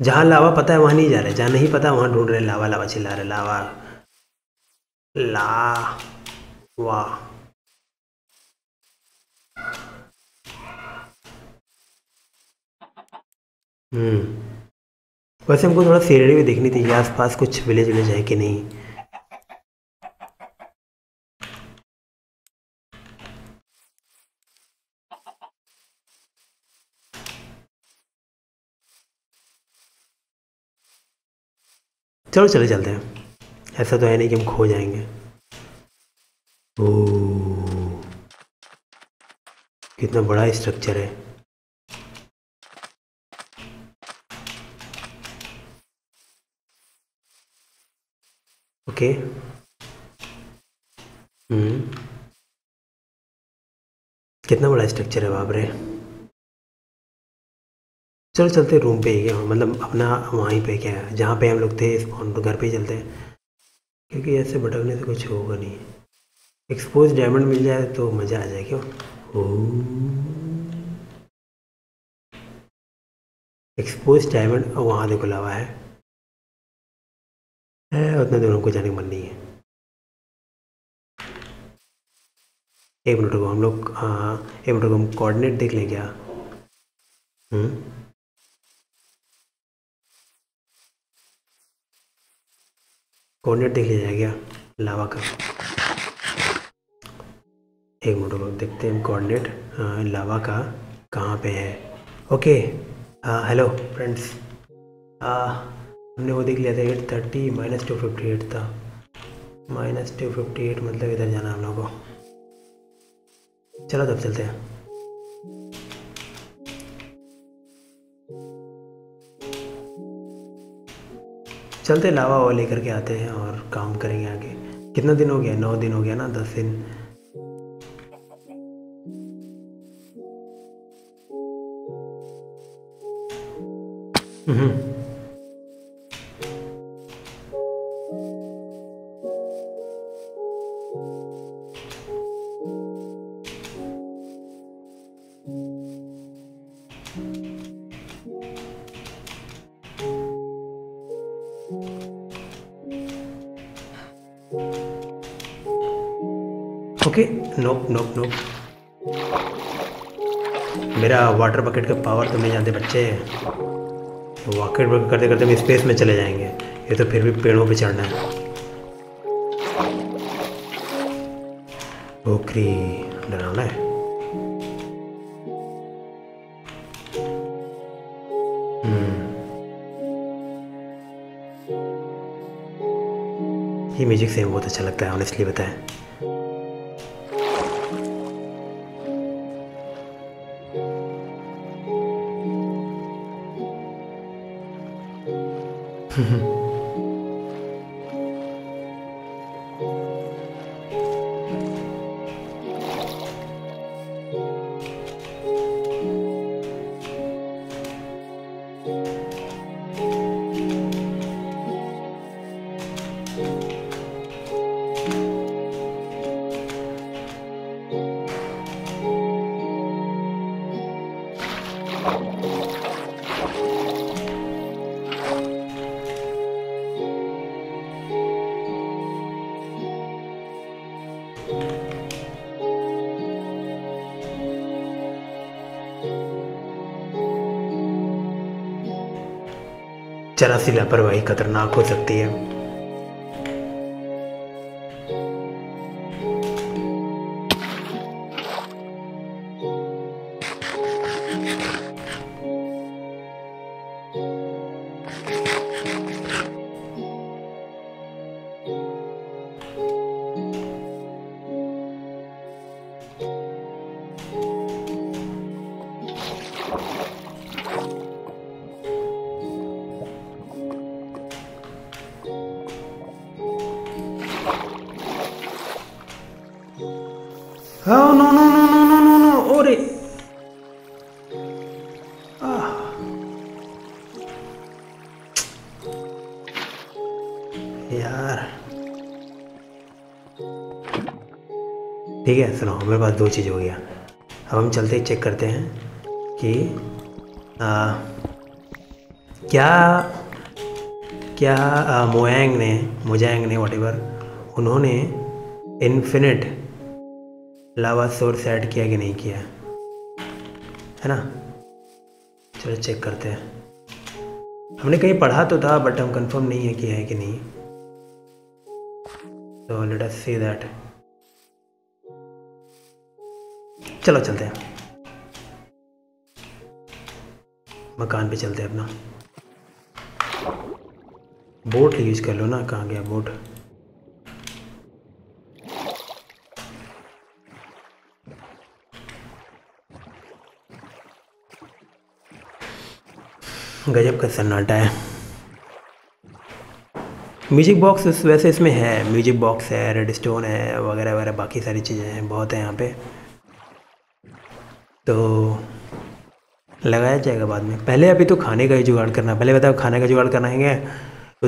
जहाँ लावा पता है वहाँ नहीं जा रहे, जहाँ नहीं पता वहाँ ढूंढ रहे। लावा लावा चिल्ला रहे लावा ला वाह। वैसे हमको थोड़ा सीनरी भी देखनी थी कि आसपास कुछ विलेज विलेज है कि नहीं। चलो चले चलते हैं, ऐसा तो है नहीं कि हम खो जाएंगे। ओ कितना बड़ा स्ट्रक्चर है। ओके कितना बड़ा स्ट्रक्चर है, बाप रे। चलो चलते रूम पे ही, मतलब अपना वहीं पे क्या है जहाँ पे हम लोग थे स्पॉन, घर पे ही चलते हैं क्योंकि ऐसे भटकने से कुछ होगा नहीं। एक्सपोज डायमंड मिल जाए तो मज़ा आ जाए। क्यों एक्सपोज डायमंड, और वहाँ देखो लावा है। उतना दूर हमको जाने का मन नहीं है। एक मिनट को हम लोग, एक मिनट को हम कोऑर्डिनेट देख लें क्या। कोऑर्डिनेट देख लिया जाए क्या लावा का। एक मिनट देखते हैं कोऑर्डिनेट लावा का कहाँ पे है। ओके हेलो फ्रेंड्स, हमने वो देख लिया था 830 माइनस 258 था। माइनस 258 मतलब इधर जाना हम लोगों को। चलो तब चलते हैं। चलते लावा वो लेकर के आते हैं और काम करेंगे आगे। कितना दिन हो गया, 9 दिन हो गया ना, 10 दिन। Okay nope nope nope. मेरा वाटर बकेट का पावर तो नहीं जानते बच्चे। वाटर बकेट करते करते हम स्पेस में चले जाएंगे। ये तो फिर भी पेड़ों पे चढ़ना है। ओखरी डरावना है। ये म्यूजिक से बहुत अच्छा लगता है ऑनेस्टली बताएं। जरा सी लापरवाही खतरनाक हो सकती है। Oh no no no no no no no! Ore. Ah. यार ठीक है सुनो, हमारे पास दो चीज़ हो गया। अब हम चलते ही चेक करते हैं कि क्या मोयांग ने व्हाटएवर उन्होंने इन्फिनिट लावा सोर्स ऐड किया कि नहीं किया है ना। चलो चेक करते हैं, हमने कहीं पढ़ा तो था बट हम कंफर्म नहीं है कि है कि नहीं। तो लेट अस सी दैट, चलो चलते हैं मकान पे, चलते हैं अपना। बोट यूज कर लो ना, कहाँ गया बोट। गजब का सन्नाटा है। म्यूजिक बॉक्स वैसे इसमें है, म्यूजिक बॉक्स है, रेडस्टोन है वगैरह वगैरह, बाकी सारी चीज़ें हैं, बहुत है यहाँ पे। तो लगाया जाएगा बाद में, पहले अभी तो खाने का ही जुगाड़ करना। पहले बताओ खाने का जुगाड़ करना है,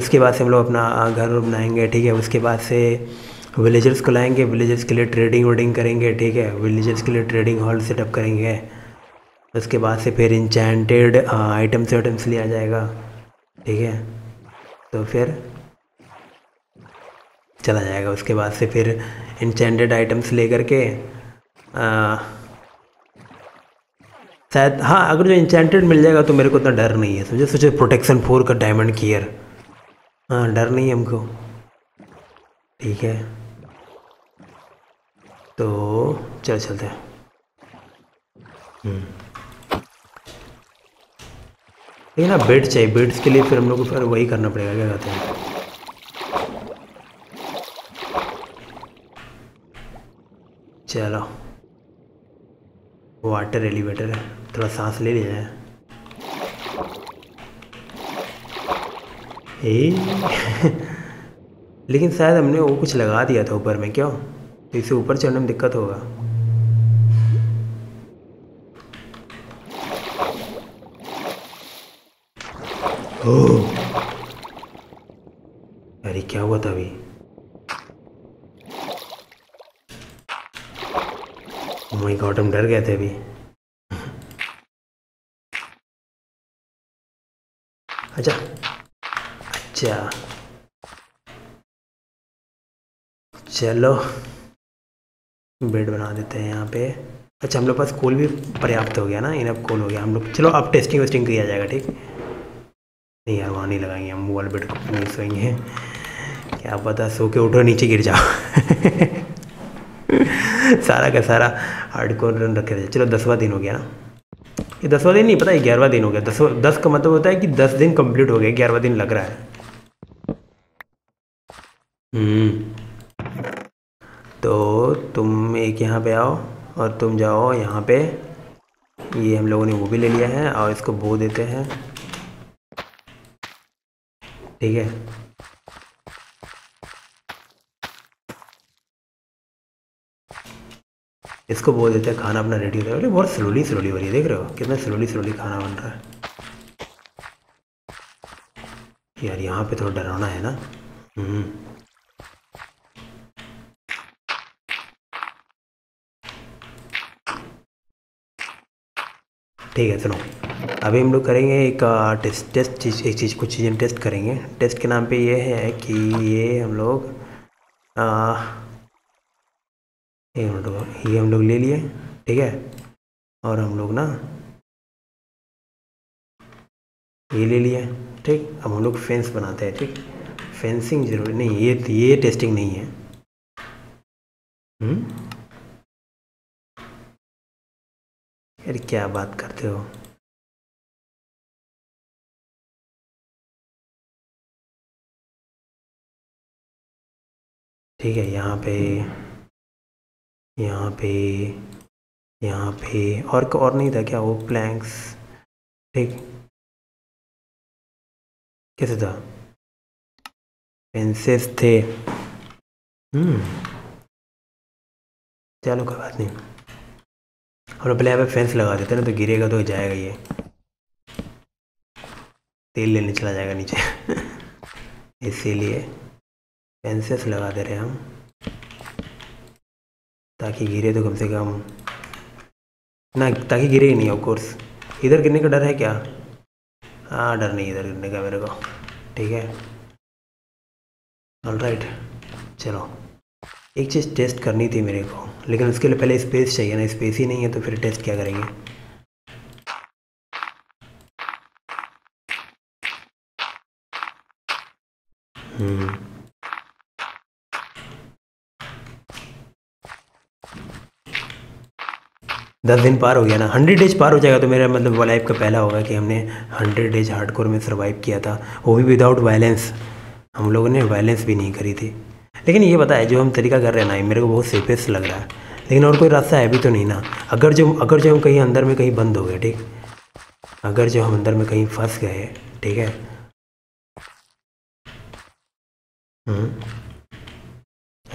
उसके बाद से हम लोग अपना घर बनाएंगे, ठीक है। उसके बाद से विलेजर्स को लाएंगे, विलेजर्स के लिए ट्रेडिंग वोडिंग करेंगे, ठीक है। विलेजर्स के लिए ट्रेडिंग हॉल सेटअप करेंगे। उसके बाद से फिर इंचेंटेड आइटम्स वाइटम्स लिया जाएगा, ठीक है। तो फिर चला जाएगा, उसके बाद से फिर इंचेंटेड आइटम्स लेकर के शायद, हाँ अगर जो इंचेंटेड मिल जाएगा तो मेरे को उतना डर नहीं है, समझे। सोचे प्रोटेक्शन 4 का डायमंड कीयर, हाँ डर नहीं है हमको, ठीक है। तो चल चलते हैं। ठीक है ना, बेड चाहिए, बेड्स के लिए फिर हम लोग को फिर वही करना पड़ेगा, क्या कहते हैं। चलो वाटर एलिवेटर है, थोड़ा सांस ले लिया है। लेकिन शायद हमने वो कुछ लगा दिया था ऊपर में, क्यों, तो इससे ऊपर चढ़ने में दिक्कत होगा। अरे क्या हुआ था अभी, ओह माय गॉड हम डर गए थे अभी। अच्छा चलो बेड बना देते हैं यहाँ पे। अच्छा हम लोग पास कोल भी पर्याप्त हो गया ना, इनफ कोल हो गया हम लोग। चलो अब टेस्टिंग वेस्टिंग किया जाएगा, ठीक। नहीं यार वहाँ नहीं लगाएंगे हम, वॉल बेड को नहीं सोएंगे, क्या पता सो के उठो नीचे गिर जाओ। सारा का सारा हार्डकोर रन रखे थे। चलो 10वां दिन हो गया ना, ये 10वां दिन नहीं पता, 11वां दिन हो गया। 10 का मतलब होता है कि 10 दिन कंप्लीट हो गया, 11वां दिन लग रहा है। तो तुम एक यहाँ पे आओ और तुम जाओ यहाँ पे, ये हम लोगों ने वो भी ले लिया है और इसको बो देते हैं, ठीक है। इसको बोल देते हैं, खाना अपना रेडी हो रहा है। बहुत स्लोली स्लोली हो रही है, देख रहे हो कितना स्लोली स्लोली खाना बन रहा है। यार यहाँ पे थोड़ा डरावना है ना। ठीक है सुनो, अभी हम लोग करेंगे एक टेस्ट, कुछ चीज़ें टेस्ट करेंगे। टेस्ट के नाम पे ये है कि ये हम लोग ले लिए, ठीक है। और हम लोग ना ये ले लिए, ठीक। अब हम लोग फेंस बनाते हैं, ठीक। फेंसिंग जरूरी नहीं, ये टेस्टिंग नहीं है। यार क्या बात करते हो, ठीक है। यहाँ पे यहाँ पे और नहीं था क्या वो प्लैंक्स, ठीक कैसे था, पेंसेस थे। चलो कोई बात नहीं, हम लोग पहले यहाँ पे फेंस लगा देते हैं ना, तो गिरेगा तो जाएगा, ये तेल लेने चला जाएगा नीचे इसीलिए फेंसेस लगा दे रहे हैं हम, ताकि गिरे तो कम से कम ना, ताकि गिरे ही नहीं। ऑफ कोर्स इधर गिरने का डर है क्या? हाँ डर नहीं इधर गिरने का मेरे को, ठीक है ऑलराइट। चलो एक चीज़ टेस्ट करनी थी मेरे को, लेकिन उसके लिए पहले स्पेस चाहिए ना, स्पेस ही नहीं है तो फिर टेस्ट क्या करेंगे। दस दिन पार हो गया ना, 100 डेज पार हो जाएगा तो मेरा मतलब वो लाइफ का पहला होगा कि हमने 100 डेज हार्डकोर में सर्वाइव किया था, वो भी विदाउट वायलेंस। हम लोगों ने वायलेंस भी नहीं करी थी। लेकिन ये पता है जो हम तरीका कर रहे हैं ना, ये मेरे को बहुत सेफेस्ट लग रहा है, लेकिन और कोई रास्ता है भी तो नहीं ना। अगर जो हम कहीं अंदर में कहीं बंद हो गए, ठीक, अगर जो हम अंदर में कहीं फंस गए, ठीक है,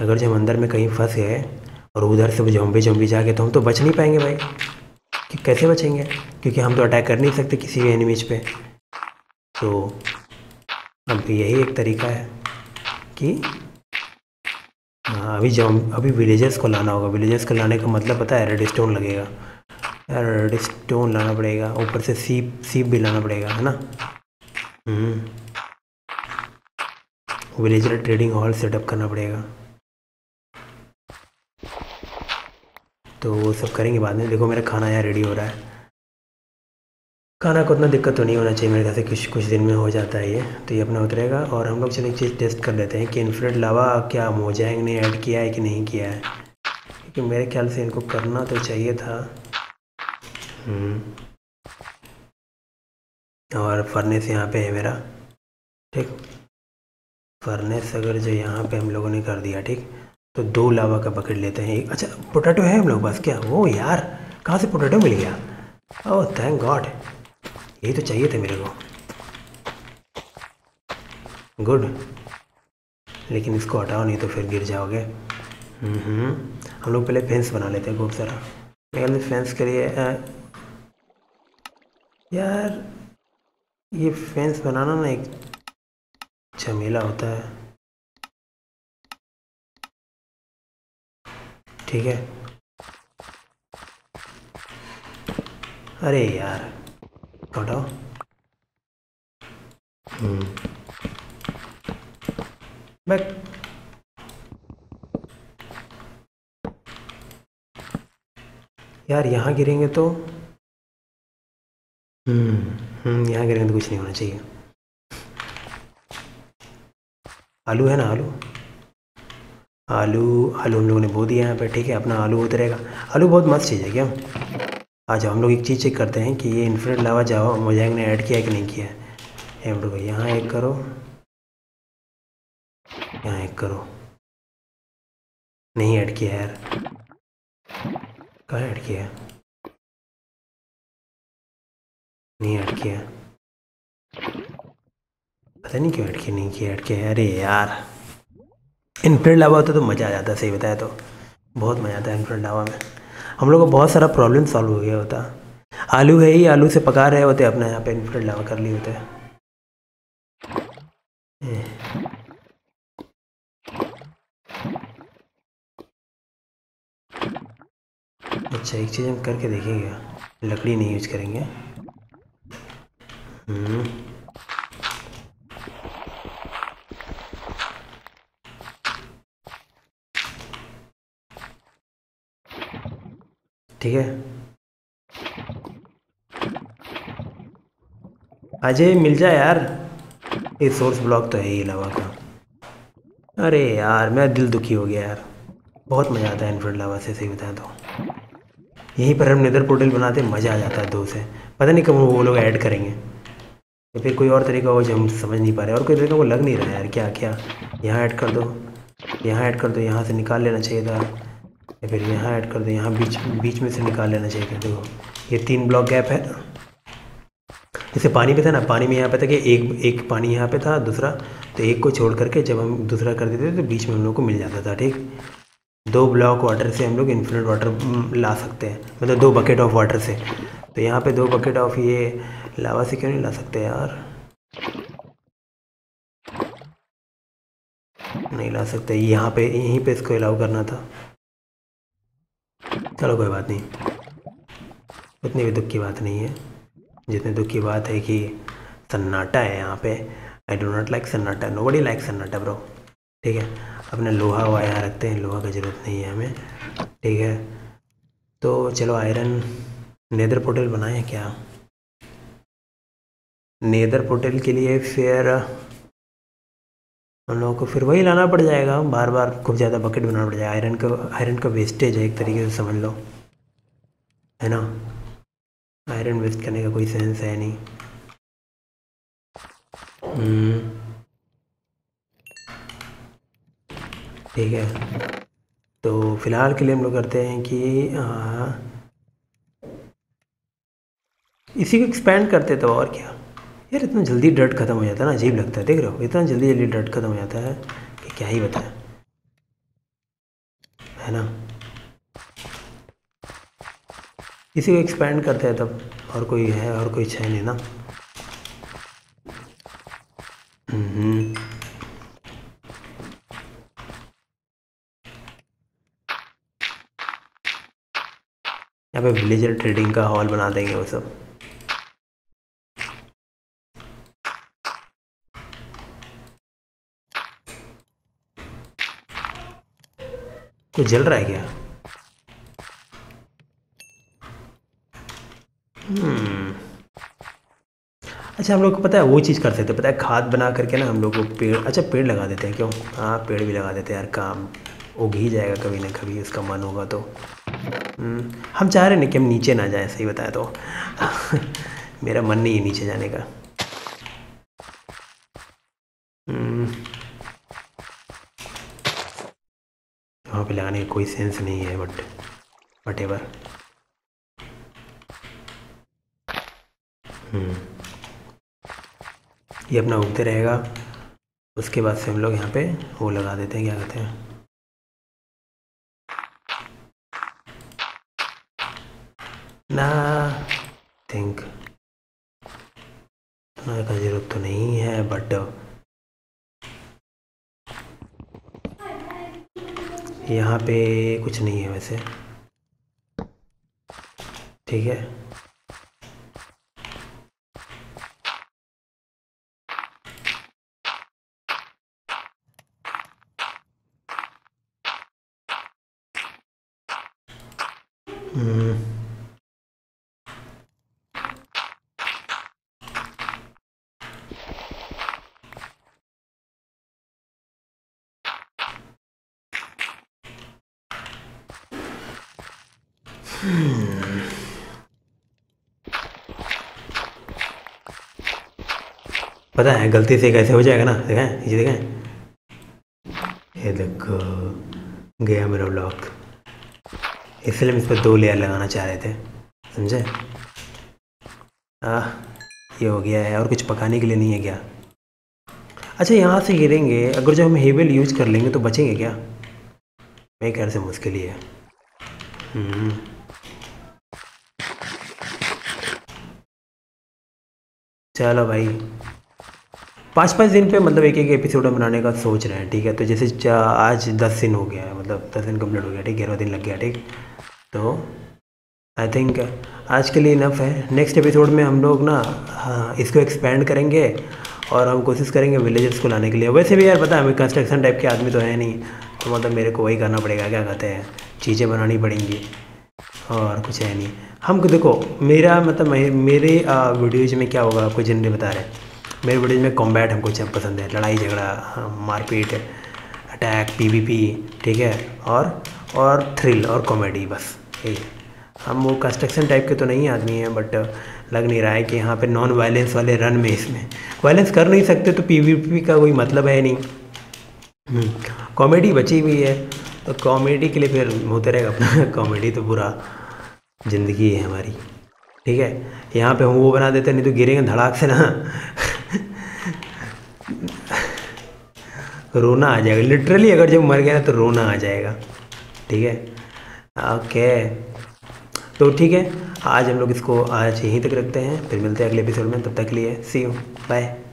अगर जो हम अंदर में कहीं फंस गए और उधर से वो ज़ॉम्बी जाके, तो हम तो बच नहीं पाएंगे भाई, कि कैसे बचेंगे, क्योंकि हम तो अटैक कर नहीं सकते किसी भी एनिमीज पे। तो अब यही एक तरीका है कि अभी विलेजर्स को लाना होगा। विलेजर्स को लाने का मतलब पता है, रेडस्टोन लगेगा, रेडस्टोन लाना पड़ेगा, ऊपर से सीप भी लाना पड़ेगा, है ना। विलेजर ट्रेडिंग हॉल सेटअप करना पड़ेगा, तो वो सब करेंगे बाद में। देखो मेरा खाना यहाँ रेडी हो रहा है, खाना को उतना दिक्कत तो नहीं होना चाहिए मेरे ख्याल से, कुछ दिन में हो जाता है ये, तो ये अपना उतरेगा। और हम लोग चलो एक चीज़ टेस्ट कर लेते हैं कि इन्फ्रेड लावा क्या मोजैंग ने ऐड किया है कि नहीं किया है, क्योंकि मेरे ख्याल से इनको करना तो चाहिए था। और फर्नेस यहाँ पे है मेरा, ठीक, फर्नेस अगर जो यहाँ पे हम लोगों ने कर दिया, ठीक, तो 2 लावा का बकेट लेते हैं। अच्छा पोटैटो है हम लोग पास क्या? वो यार कहाँ से पोटैटो मिल गया? ओह थैंक गॉड, यही तो चाहिए थे मेरे को, गुड। लेकिन इसको हटाओ नहीं तो फिर गिर जाओगे। हम लोग पहले फेंस बना लेते हैं खूब सारा। मेरे फेंस के लिए यार ये फेंस बनाना ना एक झमेला होता है, ठीक है। अरे यार हटाओ। बैक यार, यहाँ गिरेंगे तो यहाँ गिरेंगे तो कुछ नहीं होना चाहिए। आलू है ना, आलू हम लोगों ने बो दिया यहाँ पे, ठीक है, अपना आलू उतरेगा। आलू बहुत मस्त चीज़ है क्या। आज हम लोग एक चीज़ चेक करते हैं कि ये इन्फ्रेड लावा जावा मोजैंग ने ऐड किया है कि नहीं किया है। हम लोग यहाँ एक करो, यहाँ एक करो, नहीं ऐड किया यार, कहाँ ऐड किया, नहीं ऐड किया, पता नहीं क्यों ऐड किया, नहीं किया, ऐड किया। अरे यार इन्फ्रेड लावा होता तो मज़ा आ जाता, सही बताया तो बहुत मज़ा आता है इन्फ्रेड लावा में, हम लोग को बहुत सारा प्रॉब्लम सॉल्व हो गया होता। आलू है ही, आलू से पका रहे होते अपना, यहाँ पे इन्फ्रेड लावा कर लिए होते। अच्छा एक चीज़ हम करके देखेंगे, लकड़ी नहीं यूज करेंगे। ठीक है अजय मिल जाए यार, ये सोर्स ब्लॉक तो है ही लावा का। अरे यार मेरा दिल दुखी हो गया यार, बहुत मज़ा आता है इन्फ्रेड लावा से, सही बताया तो। यहीं पर हम नेदर पोर्टल बनाते, मज़ा आ जाता है 2 से, पता नहीं कब वो लोग ऐड करेंगे या फिर कोई और तरीका हो जो हम समझ नहीं पा रहे, और कोई तरीका वो लग नहीं रहा यार। क्या क्या यहाँ ऐड कर दो, यहाँ ऐड कर दो, यहाँ से निकाल लेना चाहिए था, फिर यहाँ ऐड कर दो, यहाँ बीच में से निकाल लेना चाहिए। देखो ये 3 ब्लॉक गैप है, जैसे पानी पे था ना, पानी में यहाँ पे था कि एक पानी यहाँ पे था दूसरा, तो एक को छोड़ करके जब हम दूसरा कर देते थे तो बीच में हम लोग को मिल जाता था। ठीक 2 ब्लॉक वाटर से हम लोग इन्फिनिट वाटर ला सकते हैं, मतलब 2 बकेट ऑफ वाटर से। तो यहाँ पे 2 बकेट ऑफ ये लावा से क्यों नहीं ला सकते यार, नहीं ला सकते। यहाँ पे यहीं पे इसको अलाउ करना था, चलो कोई बात नहीं, उतनी भी दुख की बात नहीं है जितने दुख की बात है कि सन्नाटा है यहाँ पे। आई डो नॉट लाइक सन्नाटा, नो बडी लाइक सन्नाटा ब्रो। ठीक है, अपने लोहा हुआ यहाँ रखते हैं, लोहा की ज़रूरत नहीं है हमें। ठीक है, तो चलो आयरन, नेदर पोर्टल बनाएं क्या? नेदर पोर्टल के लिए फिर हम लोगों को फिर वही लाना पड़ जाएगा, बार बार खूब ज़्यादा बकेट बनाना पड़ जाएगा। आयरन का वेस्टेज है एक तरीके से समझ लो, है ना। आयरन वेस्ट करने का कोई सेंस है नहीं। ठीक है, तो फिलहाल के लिए हम लोग करते हैं कि इसी को एक्सपेंड करते तो और क्या यार, इतना जल्दी डर्ट ख़त्म हो जाता है ना, अजीब लगता है। देख रहे हो इतना जल्दी जल्दी डर्ट ख़त्म हो जाता है कि क्या ही बताएं, है ना। इसी को एक्सपेंड करते हैं तब, और कोई है और कोई छह नहीं ना। यहाँ पे विलेजर ट्रेडिंग का हॉल बना देंगे वो सब। कुछ जल रहा है क्या? अच्छा हम लोग को पता है वो चीज़ कर सकते हैं, पता है खाद बना करके ना हम लोग को पेड़, अच्छा पेड़ लगा देते हैं क्यों? हाँ पेड़ भी लगा देते हैं यार, काम उग ही जाएगा कभी ना कभी, उसका मन होगा तो। हम चाह रहे हैं कि हम नीचे ना जाएं, सही बताएं तो मेरा मन नहीं है नीचे जाने का। वहाँ पे लगाने का कोई सेंस नहीं है, बट वट एवर। ये अपना उगते रहेगा, उसके बाद से हम लोग यहाँ पे वो लगा देते हैं, क्या कहते हैं ना, थिंक का जरूरत तो नहीं है, बट यहाँ पे कुछ नहीं है वैसे। ठीक है, पता है गलती से कैसे हो जाएगा ना, देखें ये देखें, ये देखो गया मेरा ब्लॉक। इसलिए हम इस पर 2 लेयर लगाना चाह रहे थे, समझे? ये हो गया है, और कुछ पकाने के लिए नहीं है क्या? अच्छा यहाँ से गिरेंगे, अगर जब हम हेबल यूज कर लेंगे तो बचेंगे क्या? मेरे ख्याल से मुश्किल ही है। चलो भाई 5-5 दिन पे मतलब एक एक एपिसोड बनाने का सोच रहे हैं। ठीक है, तो जैसे आज 10 दिन हो गया है, मतलब 10 दिन कंप्लीट हो गया, ठीक 11 दिन लग गया। ठीक, तो आई थिंक आज के लिए इनफ है। नेक्स्ट एपिसोड में हम लोग ना इसको एक्सपेंड करेंगे और हम कोशिश करेंगे विलेजर्स को लाने के लिए। वैसे भी यार पता है हमें कंस्ट्रक्शन टाइप के आदमी तो है नहीं, तो मतलब मेरे को वही करना पड़ेगा, क्या कहते हैं, चीज़ें बनानी पड़ेंगी और कुछ है नहीं हमको। देखो मेरा मतलब मेरे वीडियोज़ में क्या होगा आपको जनरली बता रहे हैं, मेरे वीडियोज में कॉम्बैट हमको जब पसंद है, लड़ाई झगड़ा मारपीट अटैक पीवीपी, ठीक है, और थ्रिल और कॉमेडी, बस यही। हम वो कंस्ट्रक्शन टाइप के तो नहीं आदमी हैं, बट लग नहीं रहा है कि यहाँ पे नॉन वायलेंस वाले रन में इसमें वायलेंस कर नहीं सकते, तो पीवीपी का कोई मतलब है नहीं। कॉमेडी बची हुई है, तो कॉमेडी के लिए फिर होते रहेगा अपना कॉमेडी, तो पूरा ज़िंदगी है हमारी। ठीक है, यहाँ पे हम वो बना देते, नहीं तो गिरेंगे धड़ाक से ना रोना आ जाएगा लिटरली, अगर जब मर गया ना तो रोना आ जाएगा। ठीक है, ओके तो ठीक है, आज हम लोग इसको आज यहीं तक रखते हैं, फिर मिलते हैं अगले एपिसोड में। तब तक के लिए सी यू, बाय।